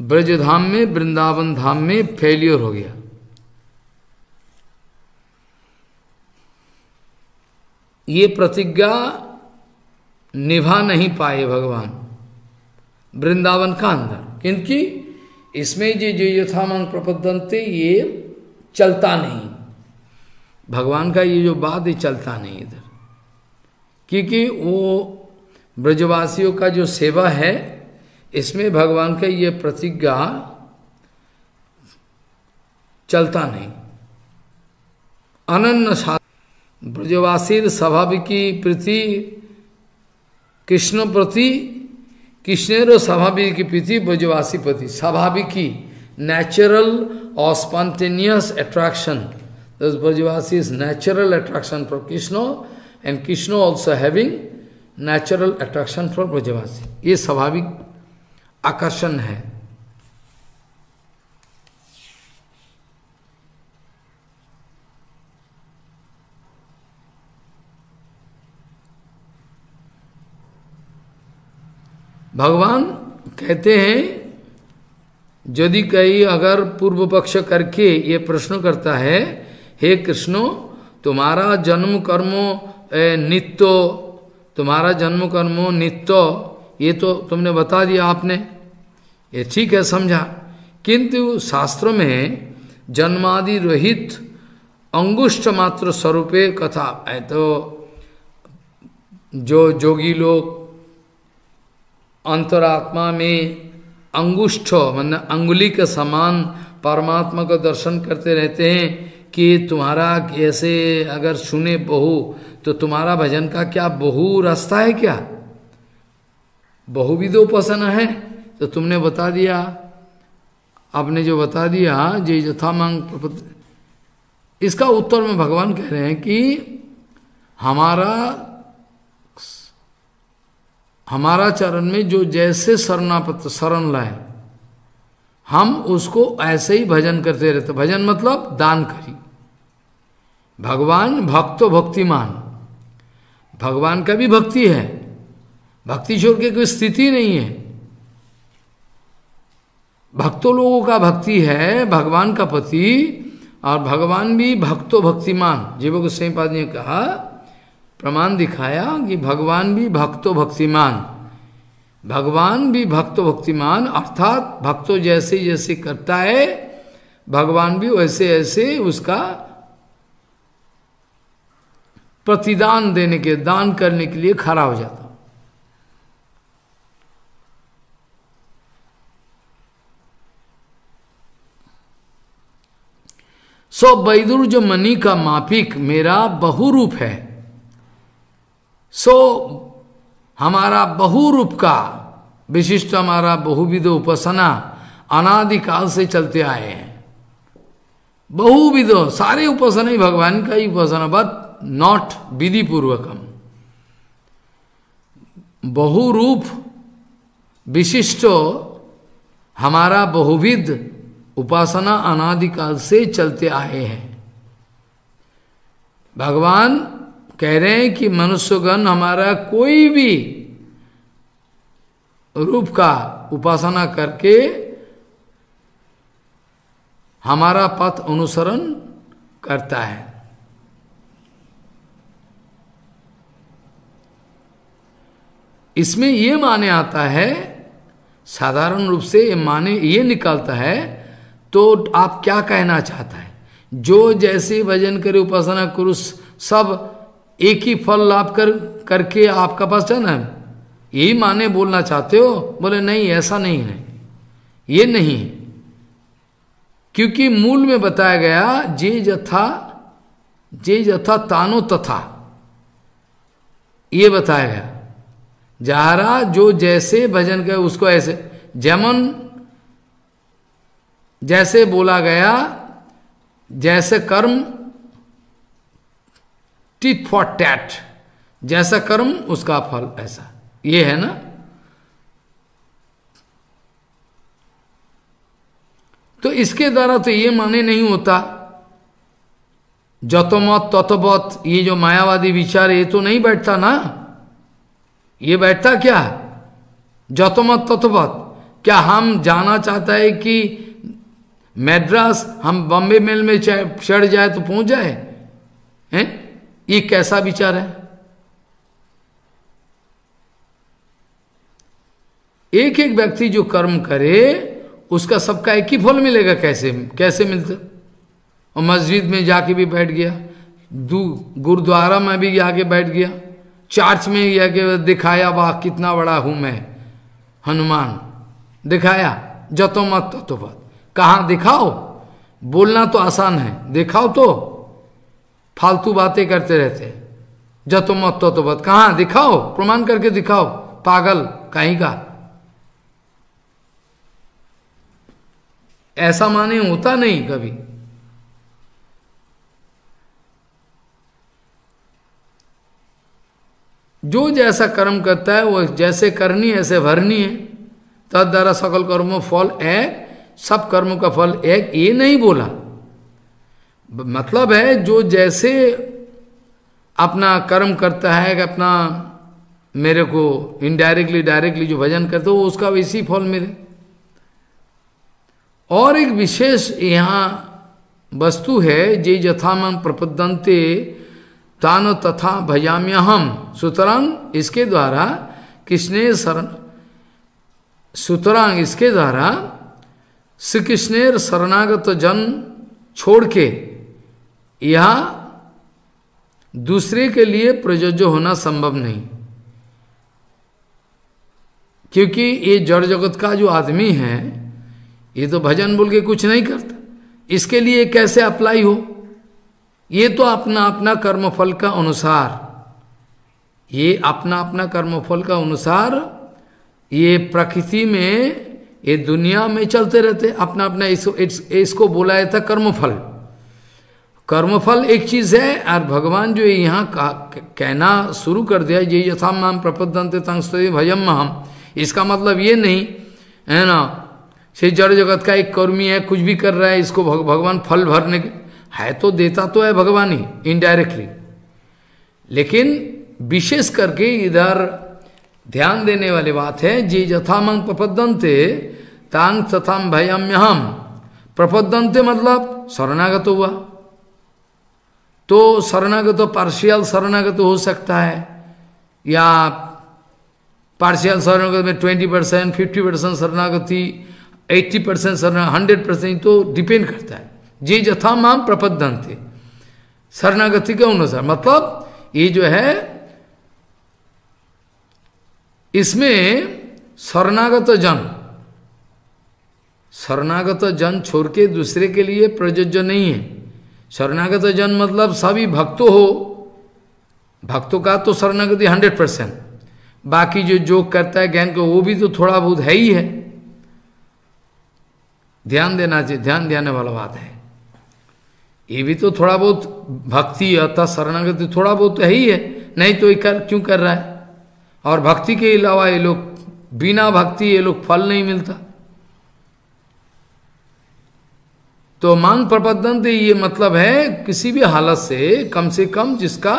ब्रजधाम में, वृंदावन धाम में फेलियर हो गया। ये प्रतिज्ञा निभा नहीं पाए भगवान वृंदावन का अंदर, क्योंकि इसमें जय यथा मम प्रपद्यन्ते ये चलता नहीं, भगवान का ये जो बात ही चलता नहीं इधर, क्योंकि वो ब्रजवासियों का जो सेवा है इसमें भगवान का ये प्रतिज्ञा चलता नहीं। अनन्य साधन ब्रजवासी स्वाभाविकी प्रति कृष्ण प्रति कृष्णेरो स्वाभाविकी प्रति ब्रजवासी प्रति स्वाभाविकी natural or spontaneous attraction. This Brajavasi is natural attraction for Krishna, and Krishna also having natural attraction for Brajavasi. ये स्वाभाविक आकर्षण है। भगवान कहते हैं यदि कहीं अगर पूर्व पक्ष करके ये प्रश्न करता है, हे कृष्ण तुम्हारा जन्म कर्मो नित्य, तुम्हारा जन्म कर्मो नित्य ये तो तुमने बता दिया आपने, ये ठीक है समझा, किंतु शास्त्रों में जन्मादि रहित अंगुष्ठ मात्र स्वरूपे कथा है, तो जो जोगी लोग अंतरात्मा में अंगुष्ठ मन अंगुली के समान परमात्मा का दर्शन करते रहते हैं कि तुम्हारा ऐसे अगर सुने बहु तो तुम्हारा भजन का क्या बहु रास्ता है, क्या बहुविधोपासना है, तो तुमने बता दिया, आपने जो बता दिया जे यथा मांग। इसका उत्तर में भगवान कह रहे हैं कि हमारा चरण में जो जैसे शरणापत शरण लाए हम उसको ऐसे ही भजन करते रहते। भजन मतलब दान करी। भगवान भक्तो भक्तिमान, भगवान का भी भक्ति है, भक्ति छोड़ के कोई स्थिति नहीं है। भक्तों लोगों का भक्ति है भगवान का पति, और भगवान भी भक्तो भक्तिमान। जीवो गोस्वामी पाद ने कहा, प्रमाण दिखाया कि भगवान भी भक्तो भक्तिमान, अर्थात भक्तों जैसे जैसे करता है भगवान भी वैसे ऐसे उसका प्रतिदान देने के, दान करने के लिए खड़ा हो जाता। सो वैदुर जो मनी का मापिक मेरा बहुरूप है, सो हमारा बहुरूप का विशिष्ट हमारा बहुविध उपासना अनादिकाल से चलते आए हैं। बहुविधो सारे उपासना ही भगवान का ही उपासना, बट नॉट विधि पूर्वकम। बहुरूप विशिष्ट हमारा बहुविध उपासना अनादिकाल से चलते आए हैं। भगवान कह रहे हैं कि मनुष्यगण हमारा कोई भी रूप का उपासना करके हमारा पथ अनुसरण करता है। इसमें ये माने आता है, साधारण रूप से ये माने ये निकलता है, तो आप क्या कहना चाहता है? जो जैसे भजन करे उपासना करो सब एक ही फल लाभ करके आपका पास जाना है, यही माने बोलना चाहते हो? बोले नहीं, ऐसा नहीं है, ये नहीं है। क्योंकि मूल में बताया गया जे जथा तानो तथा, ये बताया गया। जहारा जो जैसे भजन करे उसको ऐसे, जमन जैसे बोला गया, जैसे कर्म टिट फॉर टैट, जैसा कर्म उसका फल ऐसा, ये है ना। तो इसके द्वारा तो ये माने नहीं होता जतमत ततवत, ये जो मायावादी विचार ये तो नहीं बैठता ना। ये बैठता क्या? जतमत ततवत। क्या हम जाना चाहता है कि मद्रास, हम बॉम्बे मेल में चढ़ जाए तो पहुंच जाए हैं? ये कैसा विचार है? एक एक व्यक्ति जो कर्म करे उसका सबका एक ही फल मिलेगा। कैसे कैसे मिलता? और मस्जिद में जाके भी बैठ गया, गुरुद्वारा में भी जाके बैठ गया, चर्च में जाके दिखाया वाह कितना बड़ा हूं मैं, हनुमान दिखाया। जतो मत ततो बात कहाँ दिखाओ? बोलना तो आसान है, देखाओ तो, फालतू बातें करते रहते हैं, जतो मत तो बत, कहाँ दिखाओ, प्रमाण करके दिखाओ, पागल कहीं का, ऐसा माने होता नहीं कभी। जो जैसा कर्म करता है वो जैसे करनी ऐसे भरनी है। तद द्वारा सकल कर्मों फल एक, सब कर्मों का फल एक, ये नहीं बोला। मतलब है जो जैसे अपना कर्म करता है कि अपना मेरे को इनडायरेक्टली डायरेक्टली जो भजन करते हो उसका वैसी फल मिले। और एक विशेष यहाँ वस्तु है, जे यथा मम प्रपद्यन्ते तान तथा भजाम्यहम। सुतरांग इसके द्वारा कृष्णे शरण, सुतरांग इसके द्वारा श्री कृष्णेर शरणागत जन छोड़ के यह दूसरे के लिए प्रयोज्य होना संभव नहीं, क्योंकि ये जड़ जगत का जो आदमी है ये तो भजन बोल के कुछ नहीं करता, इसके लिए कैसे अप्लाई हो। ये तो अपना अपना कर्मफल का अनुसार, ये अपना अपना कर्मफल का अनुसार ये प्रकृति में ये दुनिया में चलते रहते अपना अपना। इसको बोला जाता कर्मफल। कर्मफल एक चीज है और भगवान जो यहाँ कहना शुरू कर दिया ये यथा माम प्रपद्यन्ते तांस्तये भजम महम, इसका मतलब ये नहीं है ना से जड़ जगत का एक कर्मी है कुछ भी कर रहा है, इसको भगवान फल भरने के है तो देता तो है भगवान ही इनडायरेक्टली। लेकिन विशेष करके इधर ध्यान देने वाली बात है जी यथामंग प्रपद्यन्ते तांग तथाम भयाम्यहम। प्रपद्यन्ते मतलब शरणागत हुआ, तो शरणागत पार्शियल शरणागत हो सकता है, या पार्शियल शरणागत में 20%, 50% शरणागति, 80% शरणागत, 100% तो डिपेंड करता है। जे यथा माम प्रपद्यन्ते शरणागति के अनुसार, मतलब ये जो है इसमें शरणागत जन छोड़ के दूसरे के लिए प्रयोज्य नहीं है। शरणागत जन मतलब सभी भक्तों हो, भक्तों का तो शरणागति 100%, बाकी जो योग करता है ज्ञान को वो भी तो थोड़ा बहुत है ही है। ध्यान देना चाहिए, ध्यान देने वाला बात है। ये भी तो थोड़ा बहुत भक्ति अर्थात शरणागति थोड़ा बहुत है ही है, नहीं तो ये क्यों कर रहा है। और भक्ति के अलावा ये लोग बिना भक्ति ये लोग फल नहीं मिलता। तो मांग प्रपद्यन्ते ये मतलब है किसी भी हालत से कम जिसका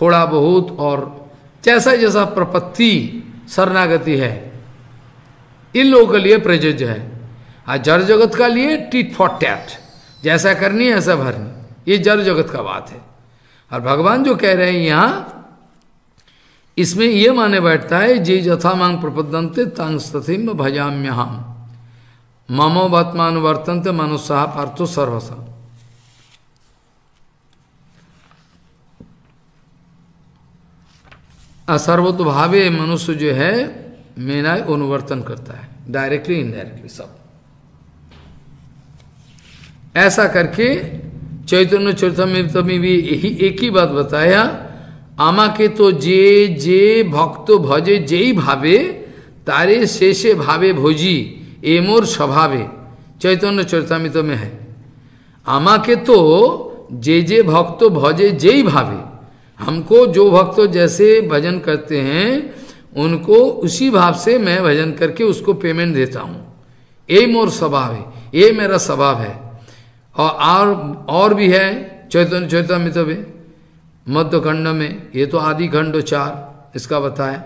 थोड़ा बहुत और जैसा जैसा प्रपत्ति शरणागति है इन लोगों के लिए प्रयोज्य है। और जड़ जगत का लिए टिट फॉर टैट, जैसा करनी है ऐसा भरनी, ये जड़ जगत का बात है। और भगवान जो कह रहे हैं यहाँ इसमें यह माने बैठता है जे यथा मांग प्रपद्यन्ते तांग तथैव भजाम्यहम् ममो आत्मानुवर्तन्ते मनुष्याः पार्थो सर्वशः। असर्वतो भावे मनुष्य जो है मेरा अनुवर्तन करता है, डायरेक्टली इनडायरेक्टली सब। ऐसा करके चैतन्य चरितामृत में भी यही एक ही बात बताया, आमाके तो जे जे भक्त भजे जेई भावे तारे शेषे भावे भोजी एमोर स्वभावे। चैतन्य चरितामृत में है, आमाके तो जे भक्त भजे जेई भावे, हमको जो भक्त जैसे भजन करते हैं उनको उसी भाव से मैं भजन करके उसको पेमेंट देता हूँ। ये मोर स्वभाव है, ये मेरा स्वभाव है। और भी है चैतन्य चरितामृत में मध्य खंड में, ये तो आदि खंड 4 इसका बताया।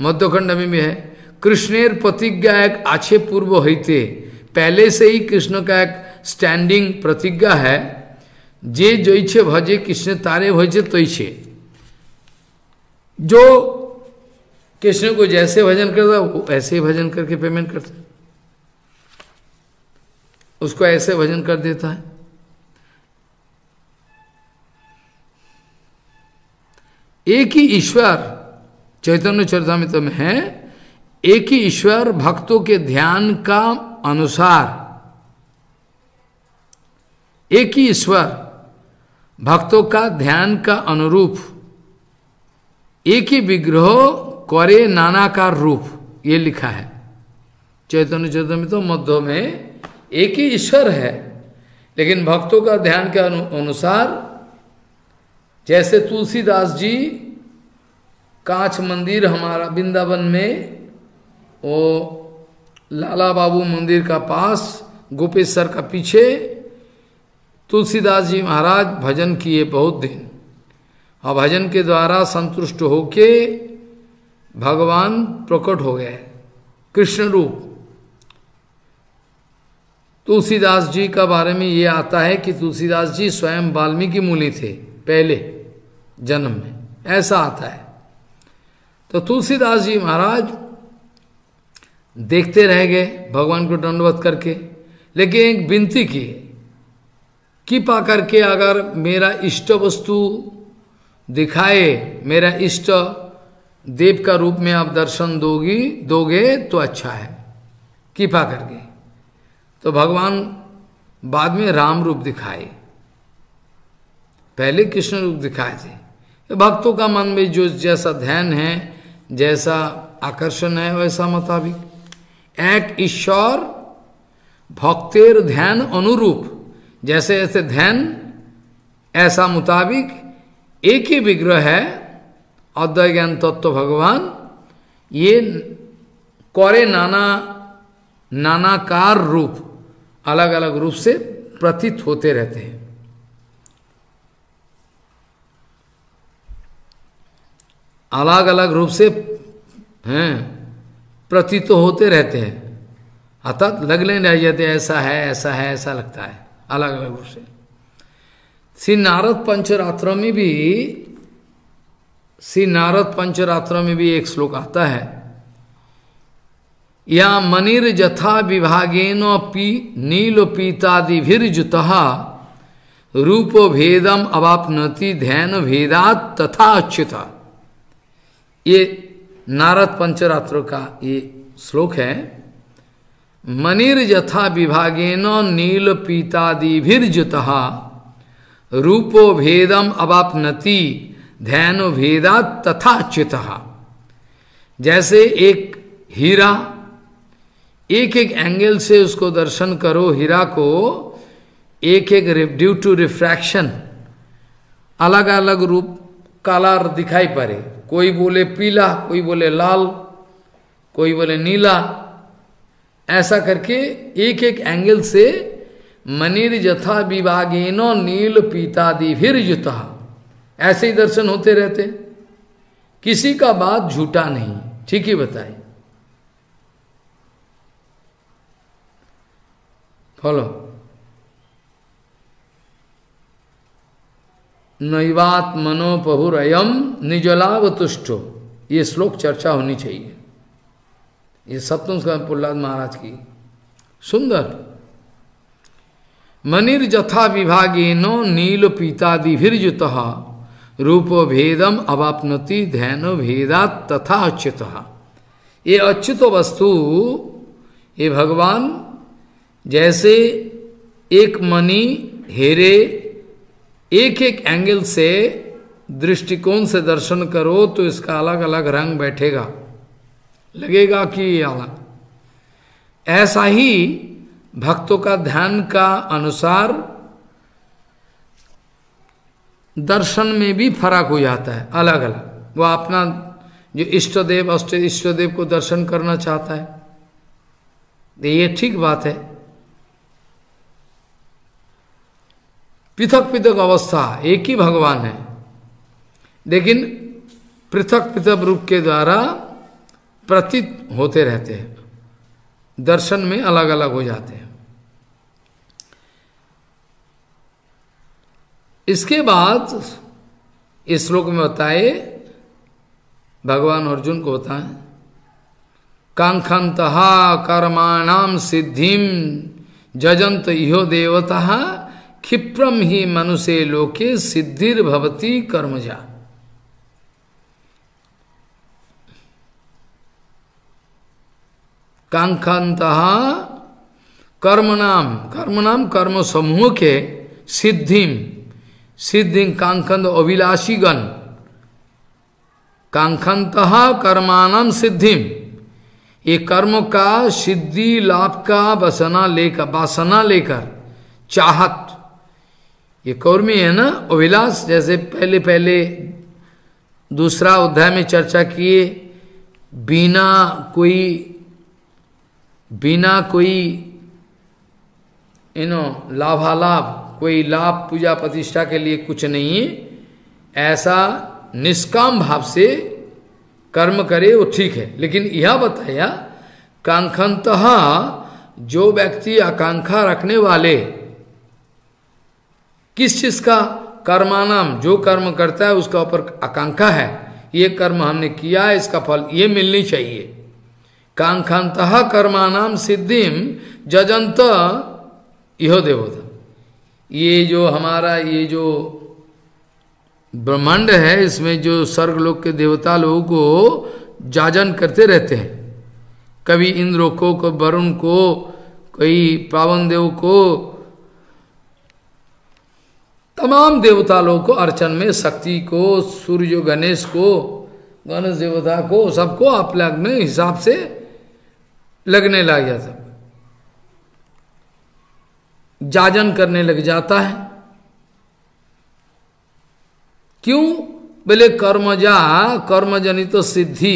मध्य खंड में भी है कृष्णेर प्रतिज्ञा एक आछे पूर्व होते, पहले से ही कृष्ण का एक स्टैंडिंग प्रतिज्ञा है जे जैसे भजे कृष्ण तारे भजे तैसे। जो कृष्ण को जैसे भजन करता वो ऐसे ही भजन करके पेमेंट करता, उसको ऐसे भजन कर देता है। एक ही ईश्वर चैतन्य चरितामृत में है, एक ही ईश्वर भक्तों के ध्यान का अनुसार एक ही ईश्वर, भक्तों का ध्यान का अनुरूप एक ही विग्रह करे नानाकार रूप, ये लिखा है चैतन्य चैतन्य तो मध्य में एक ही ईश्वर है, लेकिन भक्तों का ध्यान के अनुसार जैसे तुलसीदास जी कांच मंदिर हमारा वृंदावन में, वो लाला बाबू मंदिर का पास गोपेश्वर का पीछे तुलसीदास जी महाराज भजन किए बहुत दिन, और भजन के द्वारा संतुष्ट होके भगवान प्रकट हो गए कृष्ण रूप। तुलसीदास जी का बारे में ये आता है कि तुलसीदास जी स्वयं वाल्मीकि मुनि थे पहले जन्म में, ऐसा आता है। तो तुलसीदास जी महाराज देखते रह गए भगवान को दंडवत करके, लेकिन एक विनती की कृपा करके अगर मेरा इष्ट वस्तु दिखाए, मेरा इष्ट देव का रूप में आप दर्शन दोगे तो अच्छा है कृपा करके। तो भगवान बाद में राम रूप दिखाए, पहले कृष्ण रूप दिखाए थे। तो भक्तों का मन में जो जैसा ध्यान है, जैसा आकर्षण है, वैसा मुताबिक एक ईश्वर भक्तेर ध्यान अनुरूप, जैसे जैसे ध्यान ऐसा मुताबिक एक ही विग्रह है अद्वैत ज्ञान तत्व भगवान, ये करे नाना नानाकार रूप, अलग अलग रूप से प्रतीत होते रहते हैं। अलग अलग रूप से हैं प्रतीत तो होते रहते हैं, अर्थात लगने रह जाते, ऐसा है ऐसा है ऐसा लगता है अलग अलग रूप से। श्री नारद पंचरात्र में भी एक श्लोक आता है, या मनिर यथा विभागेन पी नील पीतादिभिर्जुतः रूप भेदम अवापनति ध्यान भेदात तथा अच्युता। ये नारद पंचरात्र का ये श्लोक है। मनिर यथा विभागेन नील पीतादिभिर्जुतः रूप भेदम अवापनति ध्यान भेदात तथा अच्युता। जैसे एक हीरा एक एक एंगल से उसको दर्शन करो, हीरा को एक एक ड्यू टू रिफ्रैक्शन अलग अलग रूप कलर दिखाई पड़े, कोई बोले पीला, कोई बोले लाल, कोई बोले नीला, ऐसा करके एक एक एंगल से मनिर यथा विभागेनो नील पीतादि फिर युता, ऐसे ही दर्शन होते रहते, किसी का बात झूठा नहीं, ठीक ही बताए। फॉलो नैवात मनोपहुरयम निजलाव तुष्टो, ये श्लोक चर्चा होनी चाहिए। ये सप्तम स्कंद प्रहलाद महाराज की सुंदर। मनिर यथा विभागेनो नील पीतादिभिर्जुतः रूपो भेदम अवापनति ध्यानो भेदात तथा अच्युतः। ये अच्युत वस्तु, ये भगवान जैसे एक मणि हीरे एक एक एंगल से दृष्टिकोण से दर्शन करो तो इसका अलग अलग रंग बैठेगा, लगेगा कि ये अलग। ऐसा ही भक्तों का ध्यान का अनुसार दर्शन में भी फर्क हो जाता है अलग अलग। वो अपना जो इष्टदेव इष्टदेव को दर्शन करना चाहता है, ये ठीक बात है, पृथक पृथक अवस्था, एक ही भगवान है, लेकिन पृथक पृथक रूप के द्वारा प्रतीत होते रहते हैं, दर्शन में अलग अलग हो जाते हैं। इसके बाद इस श्लोक में बताए, भगवान अर्जुन को बताए, कांक्षन्तः कर्माणाम सिद्धिम जजंत इहो देवता क्षिप्रम ही मनुष्य लोके सिद्धिर भवति कर्मजा। कांक्षान्तः कर्मणाम, कर्म समूह के सिद्धिम सिद्धिं कांखन अभिलाषीगण कांखनतः कर्मानम सिद्धिम, ये कर्म का सिद्धि लाभ का वासना लेकर चाहत, ये कौर्मी है ना अभिलाष। जैसे पहले दूसरा अध्याय में चर्चा किए, बिना कोई लाभालाभ, कोई लाभ पूजा प्रतिष्ठा के लिए कुछ नहीं है, ऐसा निष्काम भाव से कर्म करे वो ठीक है। लेकिन यह बताया कांखनतः, जो व्यक्ति आकांक्षा रखने वाले किस चीज का, कर्मानाम, जो कर्म करता है उसका ऊपर आकांक्षा है, ये कर्म हमने किया है इसका फल ये मिलनी चाहिए। कांखनतः कर्मानाम सिद्धिम जजंत इहो देवता, ये जो हमारा ये जो ब्रह्मांड है इसमें जो स्वर्ग लोक के देवता लोगों को जाजन करते रहते हैं, कभी इंद्र को, कभी वरुण को, कई पावन देव को, तमाम देवता लोगों को अर्चन में, शक्ति को, सूर्य गणेश को, गणेश देवता को, सबको आप लग में हिसाब से लगने लग जाता, जाजन करने लग जाता है। क्यों? बोले कर्मजनित तो सिद्धि,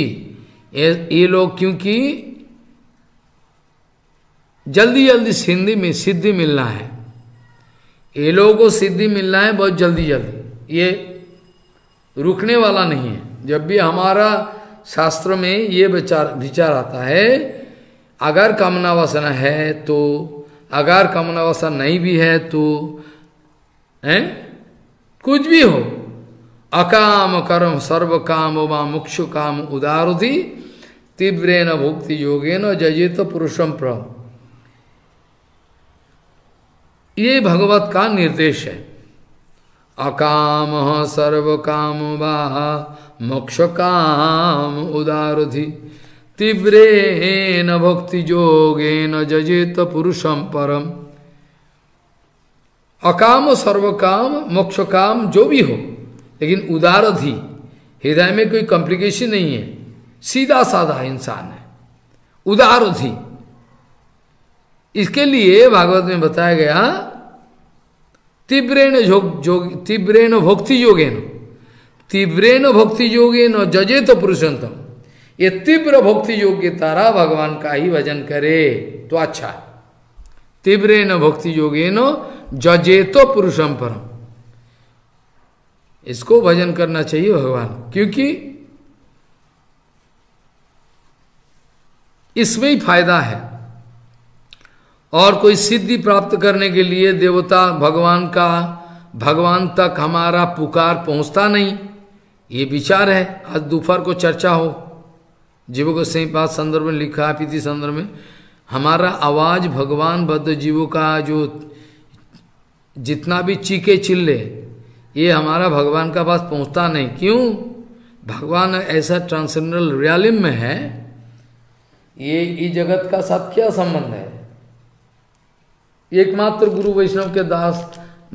ये लोग क्योंकि जल्दी जल्दी सिद्धि मिलना है, ये लोगों को सिद्धि मिलना है बहुत जल्दी, ये रुकने वाला नहीं है। जब भी हमारा शास्त्र में ये विचार आता है, अगर कामना वासना है तो, अगर कामना वासना नहीं भी है तो, हैं कुछ भी हो, अकाम कर्म सर्व काम वा मुक्षु काम उदारुति तीव्रेण भुक्ति योगेन जयेत पुरुषम प्रम, ये भगवत का निर्देश है। अकाम सर्व काम वा मुक्षु काम उदारुति तीव्रेण भक्ति योगेन जजेत पुरुषम परम। अकाम सर्व काम मोक्ष काम जो भी हो, लेकिन उदारधी, हृदय में कोई कॉम्प्लिकेशन नहीं है, सीधा साधा इंसान है, उदारधी। इसके लिए भागवत में बताया गया तीव्रेण भक्ति योगेन, तीव्रेण भक्ति योगेन जजेत पुरुषोत्तम, ये तीव्र भक्ति योग की तरह भगवान का ही भजन करे तो अच्छा। तीव्र न भक्ति योगे नो जजेतो पुरुषम परम, इसको भजन करना चाहिए भगवान, क्योंकि इसमें ही फायदा है। और कोई सिद्धि प्राप्त करने के लिए देवता भगवान का, भगवान तक हमारा पुकार पहुंचता नहीं, ये विचार है। आज दोपहर को चर्चा हो, जीवों को सही पाद संदर्भ में लिखा, पीति संदर्भ में, हमारा आवाज भगवान बद्ध जीवों का जो जितना भी चीखे चिल्ले, ये हमारा भगवान का पास पहुंचता नहीं। क्यों? भगवान ऐसा ट्रांसेंडेंटल रियलिम में है, ये इस जगत का साथ क्या संबंध है? एकमात्र गुरु वैष्णव के दास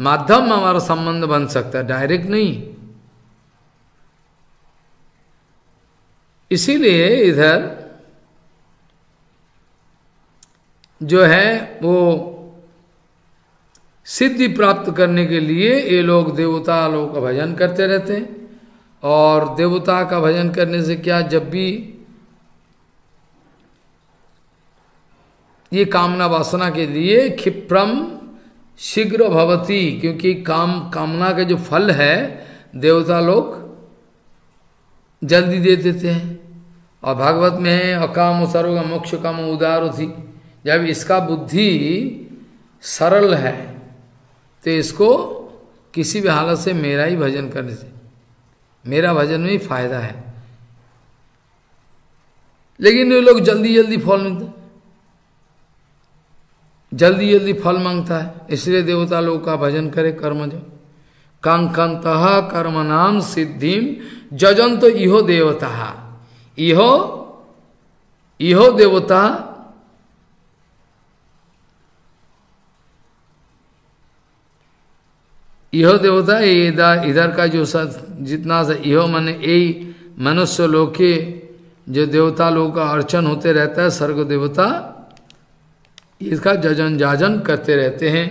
माध्यम हमारा संबंध बन सकता है, डायरेक्ट नहीं। इसीलिए इधर जो है वो सिद्धि प्राप्त करने के लिए ये लोग देवता लोग का भजन करते रहते हैं। और देवता का भजन करने से क्या, जब भी ये कामना वासना के लिए क्षिप्रम शीघ्र भवती, क्योंकि कामना के जो फल है देवता लोग जल्दी दे देते हैं। और भागवत में है अकाम सर्व मोक्ष काम उदार थी, जब इसका बुद्धि सरल है तो इसको किसी भी हालत से मेरा ही भजन करने से, मेरा भजन में ही फायदा है। लेकिन ये लोग जल्दी जल्दी फल मांगता है, इसलिए देवता लोग का भजन करे कर्मज। कांखनतः कर्मणाम सिद्धिम जजंत इहो देवता, इहो देवता इहो देवता है, इधर का जो जितना सा इहो मन यही मनुष्य लोग के जो देवता लोग का अर्चन होते रहता है, स्वर्ग देवता इसका जजन जाजन करते रहते हैं।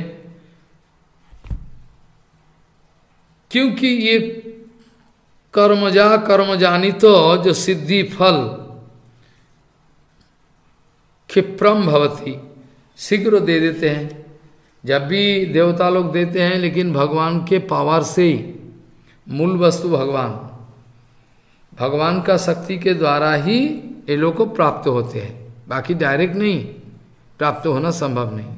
क्योंकि ये कर्मजा कर्मजानी तो जो सिद्धि फल क्षिप्रम भवती शीघ्र दे देते हैं। जब भी देवता लोग देते हैं लेकिन भगवान के पावर से ही, मूल वस्तु भगवान, भगवान का शक्ति के द्वारा ही ये लोग को प्राप्त होते हैं, बाकी डायरेक्ट नहीं प्राप्त होना संभव नहीं।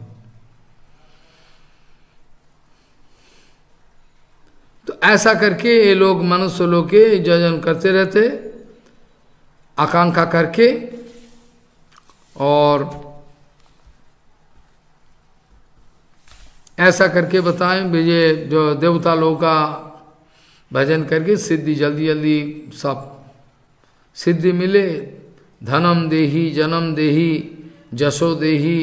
तो ऐसा करके ये लोग मनुष्य लोग के जजन करते रहते आकांक्षा करके, और ऐसा करके बताएं ये जो देवता लोगों का भजन करके सिद्धि जल्दी जल्दी सब सिद्धि मिले। धनम देही जन्म देही जसो देही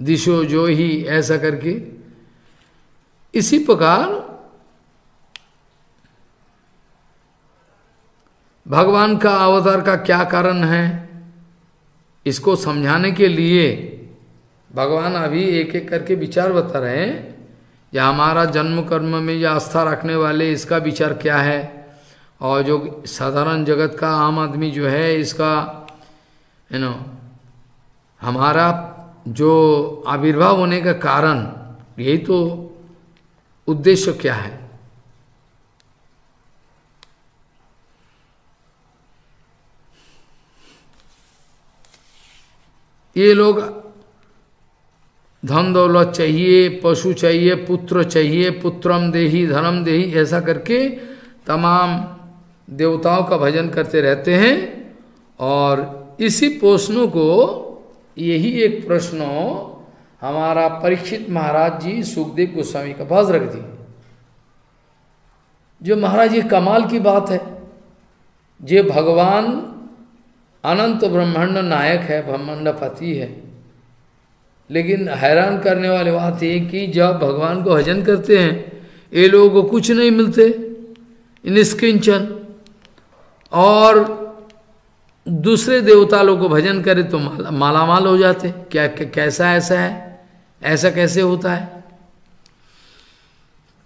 दिशो जोही, ऐसा करके इसी प्रकार भगवान का अवतार का क्या कारण है इसको समझाने के लिए भगवान अभी एक एक करके विचार बता रहे हैं। या हमारा जन्म कर्म में या आस्था रखने वाले इसका विचार क्या है, और जो साधारण जगत का आम आदमी जो है इसका हमारा जो आविर्भाव होने का कारण, यही तो उद्देश्य क्या है। ये लोग धन दौलत चाहिए, पशु चाहिए, पुत्र चाहिए, पुत्रम देही धनम देही, ऐसा करके तमाम देवताओं का भजन करते रहते हैं। और इसी प्रश्नों को, यही एक प्रश्न हमारा परीक्षित महाराज जी सुखदेव गोस्वामी का पास रख दी। जो महाराज ये कमाल की बात है, जे भगवान अनंत ब्रह्मांड नायक है, ब्रह्मांड पति है, लेकिन हैरान करने वाली बात है कि जब भगवान को भजन करते हैं ये लोगों को कुछ नहीं मिलते निष्किंचन, और दूसरे देवता लोगों को भजन करे तो मालामाल हो जाते। क्या कैसा ऐसा है, ऐसा कैसे होता है?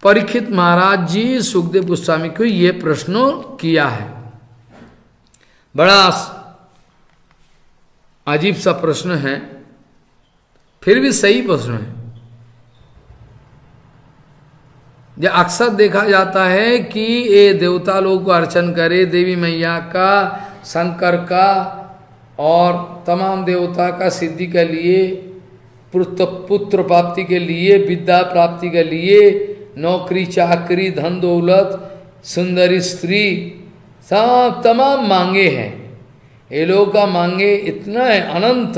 परीक्षित महाराज जी सुखदेव गोस्वामी को ये प्रश्नों किया है। बड़ा अजीब सा प्रश्न है, फिर भी सही प्रश्न है। यह अक्सर देखा जाता है कि ये देवता लोग को अर्चन करे, देवी मैया का, शंकर का और तमाम देवता का सिद्धि के लिए, पुत्र प्राप्ति के लिए, विद्या प्राप्ति के लिए, नौकरी चाकरी धन दौलत सुंदरी स्त्री, सब तमाम मांगे हैं। ये लोग का मांगे इतना है अनंत,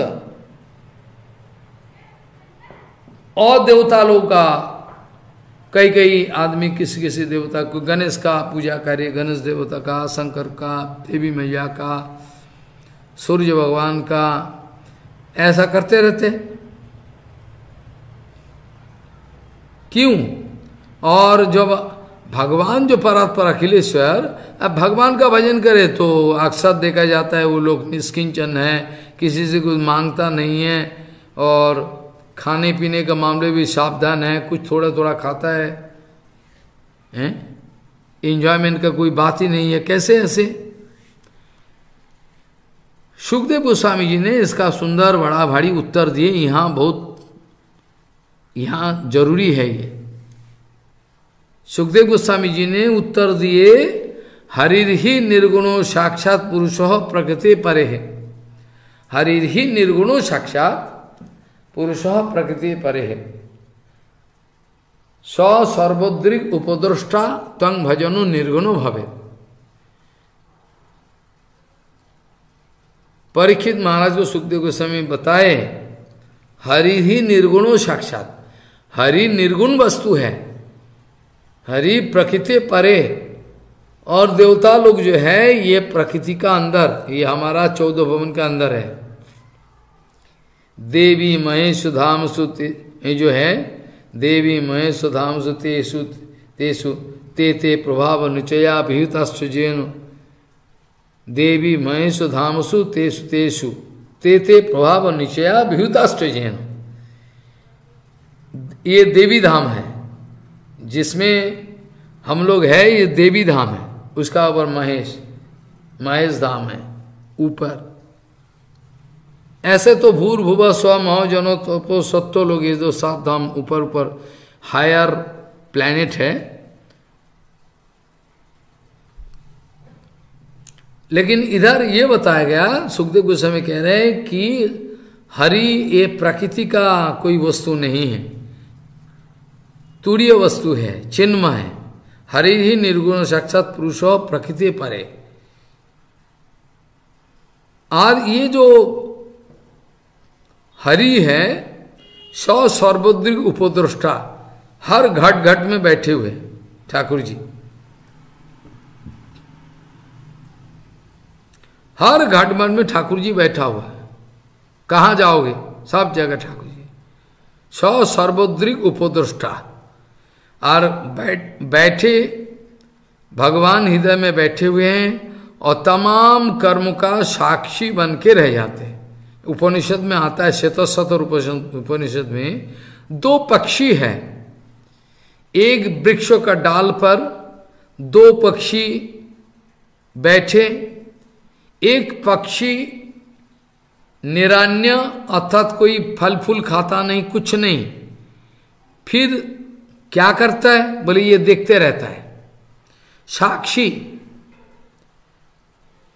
और देवता लोग का कई कई आदमी किसी किसी देवता को, गणेश का पूजा करे, गणेश देवता का, शंकर का, देवी मैया का, सूर्य भगवान का, ऐसा करते रहते। क्यों? और जब भगवान जो परात्पर अखिलेश्वर, अब भगवान का भजन करे तो अक्सर देखा जाता है वो लोग निष्किंचन है, किसी से कुछ मांगता नहीं है, और खाने पीने का मामले भी सावधान है, कुछ थोड़ा थोड़ा खाता है, एंजॉयमेंट का कोई बात ही नहीं है। कैसे ऐसे? सुखदेव गोस्वामी जी ने इसका सुंदर बड़ा भारी उत्तर दिए। यहाँ बहुत, यहाँ जरूरी है ये। सुखदेव गोस्वामी जी ने उत्तर दिए, हरिर ही निर्गुणो साक्षात पुरुषो प्रकृति परे है। हरिर ही निर्गुणो साक्षात पुरुषः प्रकृति परे है। स सर्वोद्रिक उपद्रष्टा त्वं भजनो निर्गुणो भवे। परीक्षित महाराज को सुखदेव गोस्वामी बताए, हरि ही निर्गुणो साक्षात, हरि निर्गुण वस्तु है, हरि प्रकृति परे, और देवता लोग जो है ये प्रकृति का अंदर, ये हमारा 14 भवन का अंदर है। देवी महेश धाम सुते, ये जो है देवी महेश धाम सुते तेसु ते ते प्रभाव निचया विहुताश्चयेन देवी महेशु धामसु तेसु तेसु ते ते प्रभाव निचया विहुताश्चयेन। ये देवी धाम है जिसमें हम लोग है, ये देवी धाम है, उसका ऊपर महेश महेश धाम है ऊपर। ऐसे तो भूर भुवा स्व महो जनो तपो सत्तो लोग ये जो सात धाम ऊपर ऊपर हायर प्लैनेट है, लेकिन इधर ये बताया गया सुखदेव गोस्वामी कह रहे हैं कि हरि ये प्रकृति का कोई वस्तु नहीं है, तुरीय वस्तु है, चिन्ह है। हरि ही निर्गुण साक्षात पुरुष हो प्रकृति परे। और ये जो हरि है सौ सर्वोद्रिक उपद्रष्टा, हर घट घट में बैठे हुए ठाकुर जी, हर घाट मन में ठाकुर जी बैठा हुआ है। कहाँ जाओगे सब जगह ठाकुर जी सौ सर्वोद्रिक उपद्रष्टा। और बैठे भगवान हृदय में बैठे हुए हैं और तमाम कर्म का साक्षी बन के रह जाते हैं। उपनिषद में आता है श्वेतसतर उपनिषद में दो पक्षी हैं, एक वृक्ष का डाल पर दो पक्षी बैठे, एक पक्षी निरान्य अर्थात कोई फल फूल खाता नहीं, कुछ नहीं, फिर क्या करता है? बोले ये देखते रहता है। साक्षी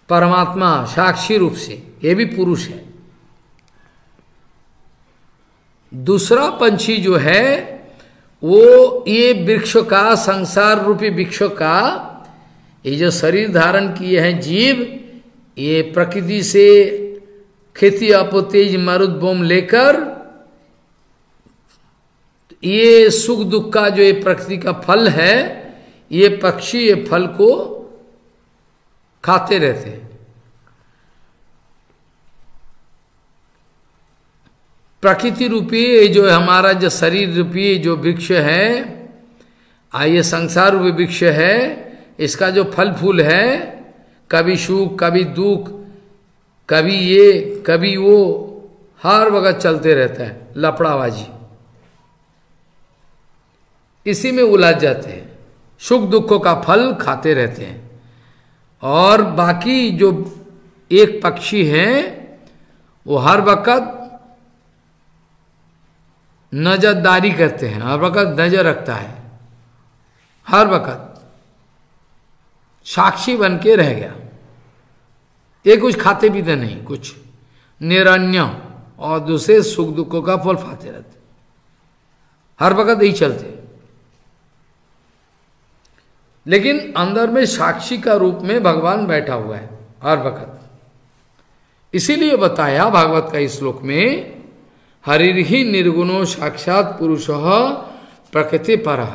परमात्मा साक्षी रूप से, ये भी पुरुष है। दूसरा पंछी जो है वो ये वृक्ष का, संसार रूपी वृक्ष का, ये जो शरीर धारण किए हैं जीव, ये प्रकृति से खेती आपोतेज मारुद बोम लेकर ये सुख दुख का जो ये प्रकृति का फल है, ये पक्षी ये फल को खाते रहते हैं। प्रकृति रूपी ये जो हमारा जो शरीर रूपी जो वृक्ष है, ये संसार रूपी वृक्ष है, इसका जो फल फूल है, कभी सुख कभी दुख, कभी ये कभी वो, हर वक्त चलते रहता है लपड़ाबाजी, इसी में उलझ जाते हैं, सुख दुखों का फल खाते रहते हैं। और बाकी जो एक पक्षी है वो हर वक्त नजरदारी करते हैं, हर वक्त नजर रखता है, हर वक्त साक्षी बन के रह गया। ये कुछ खाते पीते नहीं, कुछ निरन्य, और दूसरे सुख दुखों का फल खाते रहते, हर वक्त यही चलते, लेकिन अंदर में साक्षी का रूप में भगवान बैठा हुआ है हर वक्त। इसीलिए बताया भागवत का इस श्लोक में हरिर ही निर्गुणो साक्षात पुरुषः प्रकृति परः,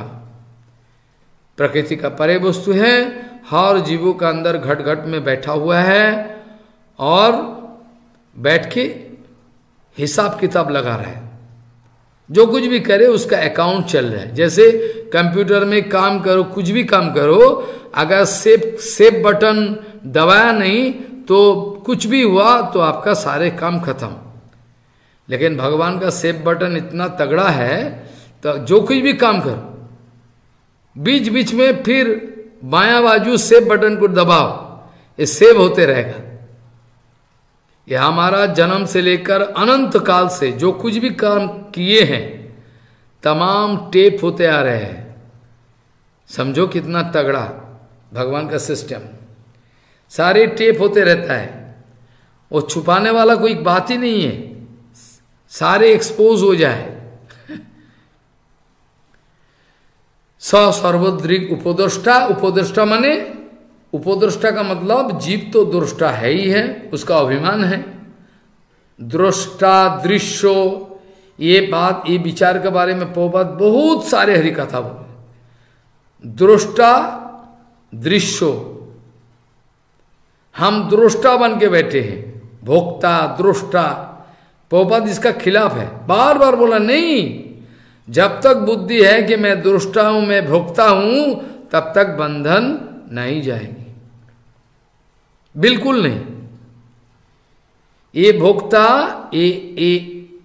प्रकृति का परे वस्तु है, हर जीवों का अंदर घट घट में बैठा हुआ है और बैठ के हिसाब किताब लगा रहा है, जो कुछ भी करे उसका अकाउंट चल रहा है। जैसे कंप्यूटर में काम करो, कुछ भी काम करो, अगर सेव बटन दबाया नहीं तो कुछ भी हुआ तो आपका सारे काम खत्म। लेकिन भगवान का सेव बटन इतना तगड़ा है तो जो कुछ भी काम करो, बीच बीच में फिर बाया बाजू सेव बटन को दबाओ, ये सेव होते रहेगा। ये हमारा जन्म से लेकर अनंत काल से जो कुछ भी काम किए हैं तमाम टेप होते आ रहे हैं। समझो कितना तगड़ा भगवान का सिस्टम, सारे टेप होते रहता है, वो छुपाने वाला कोई बात ही नहीं है, सारे एक्सपोज हो जाए। स सर्वोद्रिक उपद्रष्टा, उपद्रष्टा माने उपद्रष्टा का मतलब जीव तो दृष्टा है ही है, उसका अभिमान है। दृष्टा दृश्यो ये बात, ये विचार के बारे में प्रभुपाद बहुत सारे हरि कथा बोले। दृष्टा दृश्यो, हम दृष्टा बन के बैठे हैं, भोक्ता दृष्टा। प्रभुपाद इसका खिलाफ है, बार बार बोला नहीं, जब तक बुद्धि है कि मैं दुष्टा हूं, मैं भोक्ता हूं, तब तक बंधन नहीं जाएगी, बिल्कुल नहीं। ये भोक्ता, ये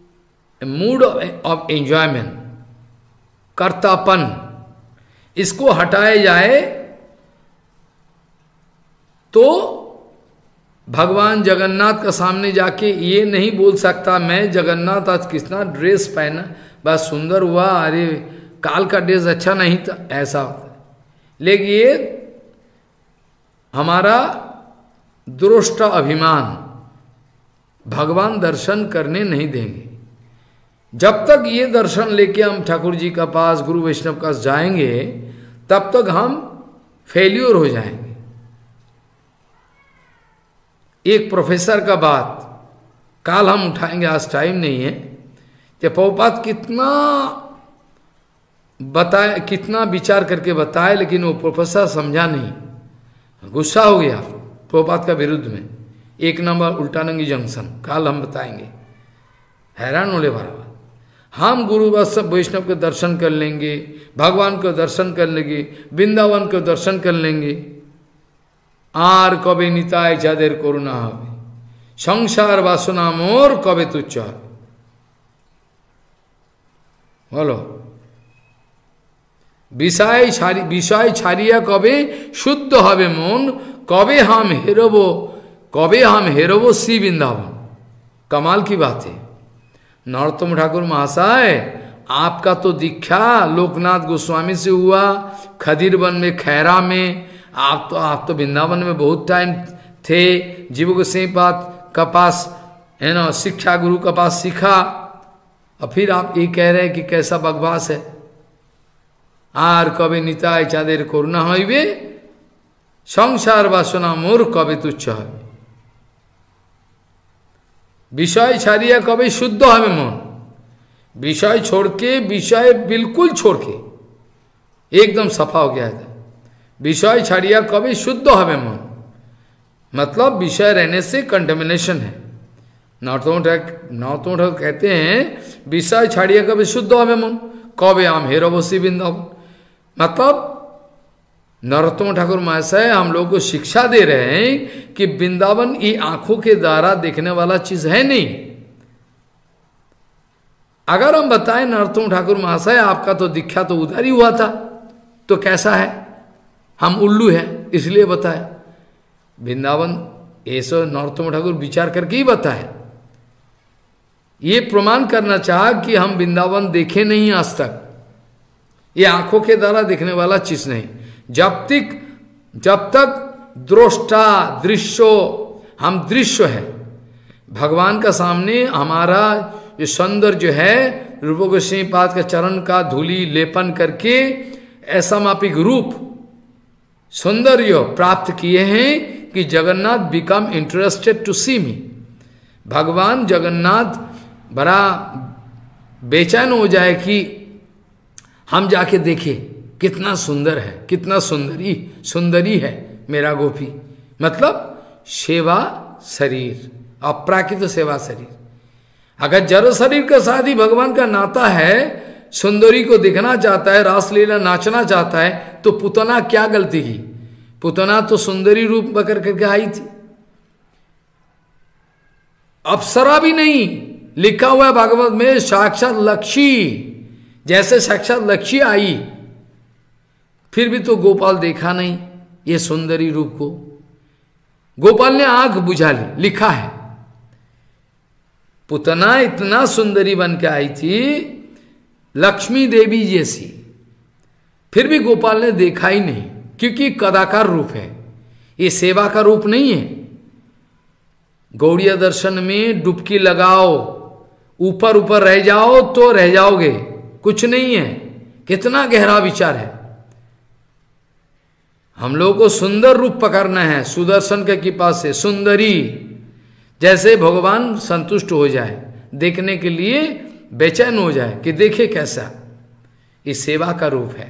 मूड ऑफ एंजॉयमेंट, कर्तापन, इसको हटाया जाए तो भगवान जगन्नाथ के सामने जाके ये नहीं बोल सकता मैं जगन्नाथ आज कितना ड्रेस पहना, बस सुंदर हुआ, अरे काल का ड्रेस अच्छा नहीं था, ऐसा होता है। लेकिन ये हमारा दुरुष्ट अभिमान, भगवान दर्शन करने नहीं देंगे। जब तक ये दर्शन लेके हम ठाकुर जी का पास, गुरु वैष्णव का पास जाएंगे, तब तक हम फेल्योर हो जाएंगे। एक प्रोफेसर का बात काल हम उठाएंगे, आज टाइम नहीं है। तो प्रभुपाद कितना बताए, कितना विचार करके बताए, लेकिन वो प्रोफेसर समझा नहीं, गुस्सा हो गया प्रभुपाद का विरुद्ध में। एक नंबर उल्टानंगी जंक्शन, काल हम बताएंगे, हैरान होने वाला बात। हम गुरु वैष्णव के दर्शन कर लेंगे, भगवान को दर्शन कर लेंगे, वृंदावन को दर्शन कर लेंगे, आर कबे निताय जादेर करुणा हबे, संसार वासना मोर कबे तुच्छ हबे। बोलो विषय छाड़िया कबे शुद्ध हबे मन, कबे हम हेरबो, कबे हम हेरबो श्री वृंदावन। कमाल की बात है। नरोत्तम ठाकुर महाशय, आपका तो दीक्षा लोकनाथ गोस्वामी से हुआ, खदीर वन में, खैरा में। आप तो वृंदावन में बहुत टाइम थे, जीव गोस्वामी का पास, है ना, शिक्षा गुरु का पास सीखा, और फिर आप ये कह रहे हैं कि कैसा बकवास है। आर कबे निताय चाँदेर करुणा हईबे, संसार वासना मोर कबे तुच्छ हईबे, विषय छाड़िया कभी शुद्ध हमें मन। विषय छोड़ के, विषय बिल्कुल छोड़ के एकदम सफा हो गया था। विषय छाड़िया कभी शुद्ध हमें मन, मतलब विषय रहने से कंटेमिनेशन है। नौतों ठाकुर कहते हैं विषय छाड़िया कभी शुद्ध हमें मन, कबे आम हेरो वसी बिंदावन। मतलब नरोत्तम ठाकुर महाशय हम लोगों को शिक्षा दे रहे हैं कि वृंदावन ये आंखों के द्वारा देखने वाला चीज है नहीं। अगर हम बताएं नरोत्तम ठाकुर महाशय आपका तो दीक्षा तो उधर ही हुआ था, तो कैसा है, हम उल्लू हैं इसलिए बताएं वृंदावन, ऐसा नरोत्तम ठाकुर विचार करके ही बताएं। ये प्रमाण करना चाहा कि हम वृंदावन देखे नहीं आज तक, ये आंखों के द्वारा देखने वाला चीज नहीं। जब तक द्रष्टा दृश्यो, हम दृश्य है भगवान का सामने, हमारा ये सौंदर्य है रूप गोस्वामी पाद के चरण का धूली लेपन करके असमापिक रूप सौंदर्य प्राप्त किए हैं कि Jagannath become interested to see me. भगवान जगन्नाथ बड़ा बेचैन हो जाए कि हम जाके देखें कितना सुंदर है, कितना सुंदरी है मेरा गोपी। मतलब सेवा शरीर, अप्राकृत सेवा शरीर। अगर जड़ शरीर के साथ ही भगवान का नाता है, सुंदरी को देखना चाहता है, रासलीला नाचना चाहता है, तो पुतना क्या गलती की, पुतना तो सुंदरी रूप पकड़ करके आई थी, अप्सरा भी नहीं। लिखा हुआ है भागवत में साक्षात लक्ष्मी, जैसे साक्षात लक्ष्मी आई, फिर भी तो गोपाल देखा नहीं ये सुंदरी रूप को, गोपाल ने आंख बुझा ली, लिखा है। पुतना इतना सुंदरी बन के आई थी, लक्ष्मी देवी जैसी, फिर भी गोपाल ने देखा ही नहीं, क्योंकि कदाकार रूप है, ये सेवा का रूप नहीं है। गौड़िया दर्शन में डुबकी लगाओ, ऊपर ऊपर रह जाओ तो रह जाओगे, कुछ नहीं है। कितना गहरा विचार है। हम लोगों को सुंदर रूप पकड़ना है, सुदर्शन के कृपा से सुंदरी, जैसे भगवान संतुष्ट हो जाए, देखने के लिए बेचैन हो जाए कि देखे कैसा, ये सेवा का रूप है।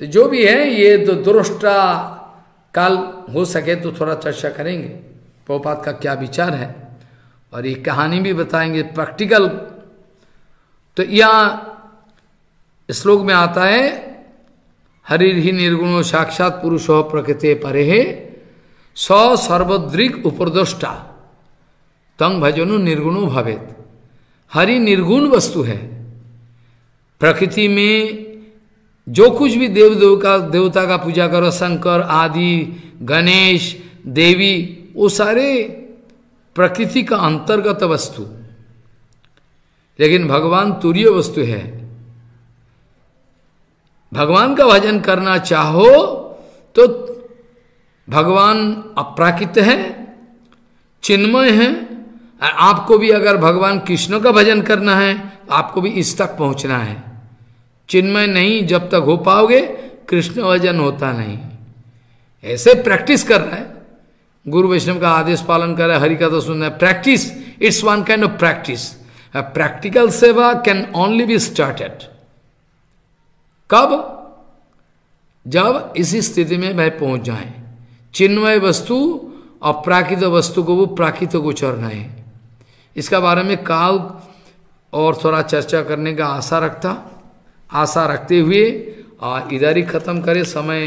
तो जो भी है ये तो दुरुष्टा, काल हो सके तो थोड़ा चर्चा करेंगे प्रभुपाद का क्या विचार है, और ये कहानी भी बताएंगे प्रैक्टिकल। तो यह श्लोक में आता है हरि ही निर्गुणो साक्षात पुरुषो प्रकृते परे है सौ सर्वद्रिक उपद्रष्टा तंग भजनु निर्गुणो भवेत। हरि निर्गुण वस्तु है, प्रकृति में जो कुछ भी देवता का पूजा करो, शंकर आदि गणेश देवी, वो सारे प्रकृति का अंतर्गत वस्तु, लेकिन भगवान तुरीय वस्तु है। भगवान का भजन करना चाहो तो भगवान अप्राकृत है, चिन्मय है। आपको भी अगर भगवान कृष्ण का भजन करना है तो आपको भी इस तक पहुंचना है। चिन्मय नहीं जब तक हो पाओगे कृष्ण भजन होता नहीं। ऐसे प्रैक्टिस कर रहा है, गुरु वैष्णव का आदेश पालन कर रहा है, हरि कथा सुन रहा है। Practice, it's one kind of practice. Practical सेवा कैन ओनली बी स्टार्टेड कब? जब इसी स्थिति में वह पहुंच जाए। चिन्मय वस्तु और प्राकृत वस्तु को वो प्राकृत गोचरना है। इसका बारे में काल और थोड़ा चर्चा करने का आशा रखते हुए इधर ही खत्म करें। समय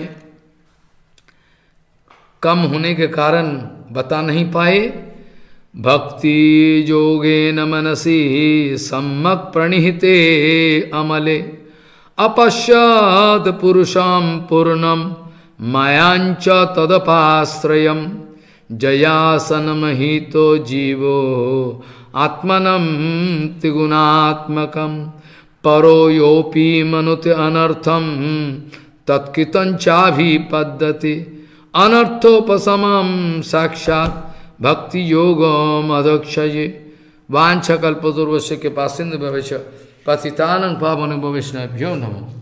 कम होने के कारण बता नहीं पाए। भक्ति योगेन मनसि सम्मक प्रणिहिते अमले अपश्यद पुरुषं पूर्णं मायांच तदपाश्रयं जयासनमहितो जीवो आत्मनं त्रिगुणात्मकं परो योपि मनुते अनर्थं तत्कितं चाभि पद्यते अनर्थोपशमं साक्षात् भक्ति योगम अधक्षये। वांछा कल्पतरुभ्यश्च कृपासिन्धुभ्यश्च पतितानां पावनेभ्यो नमः।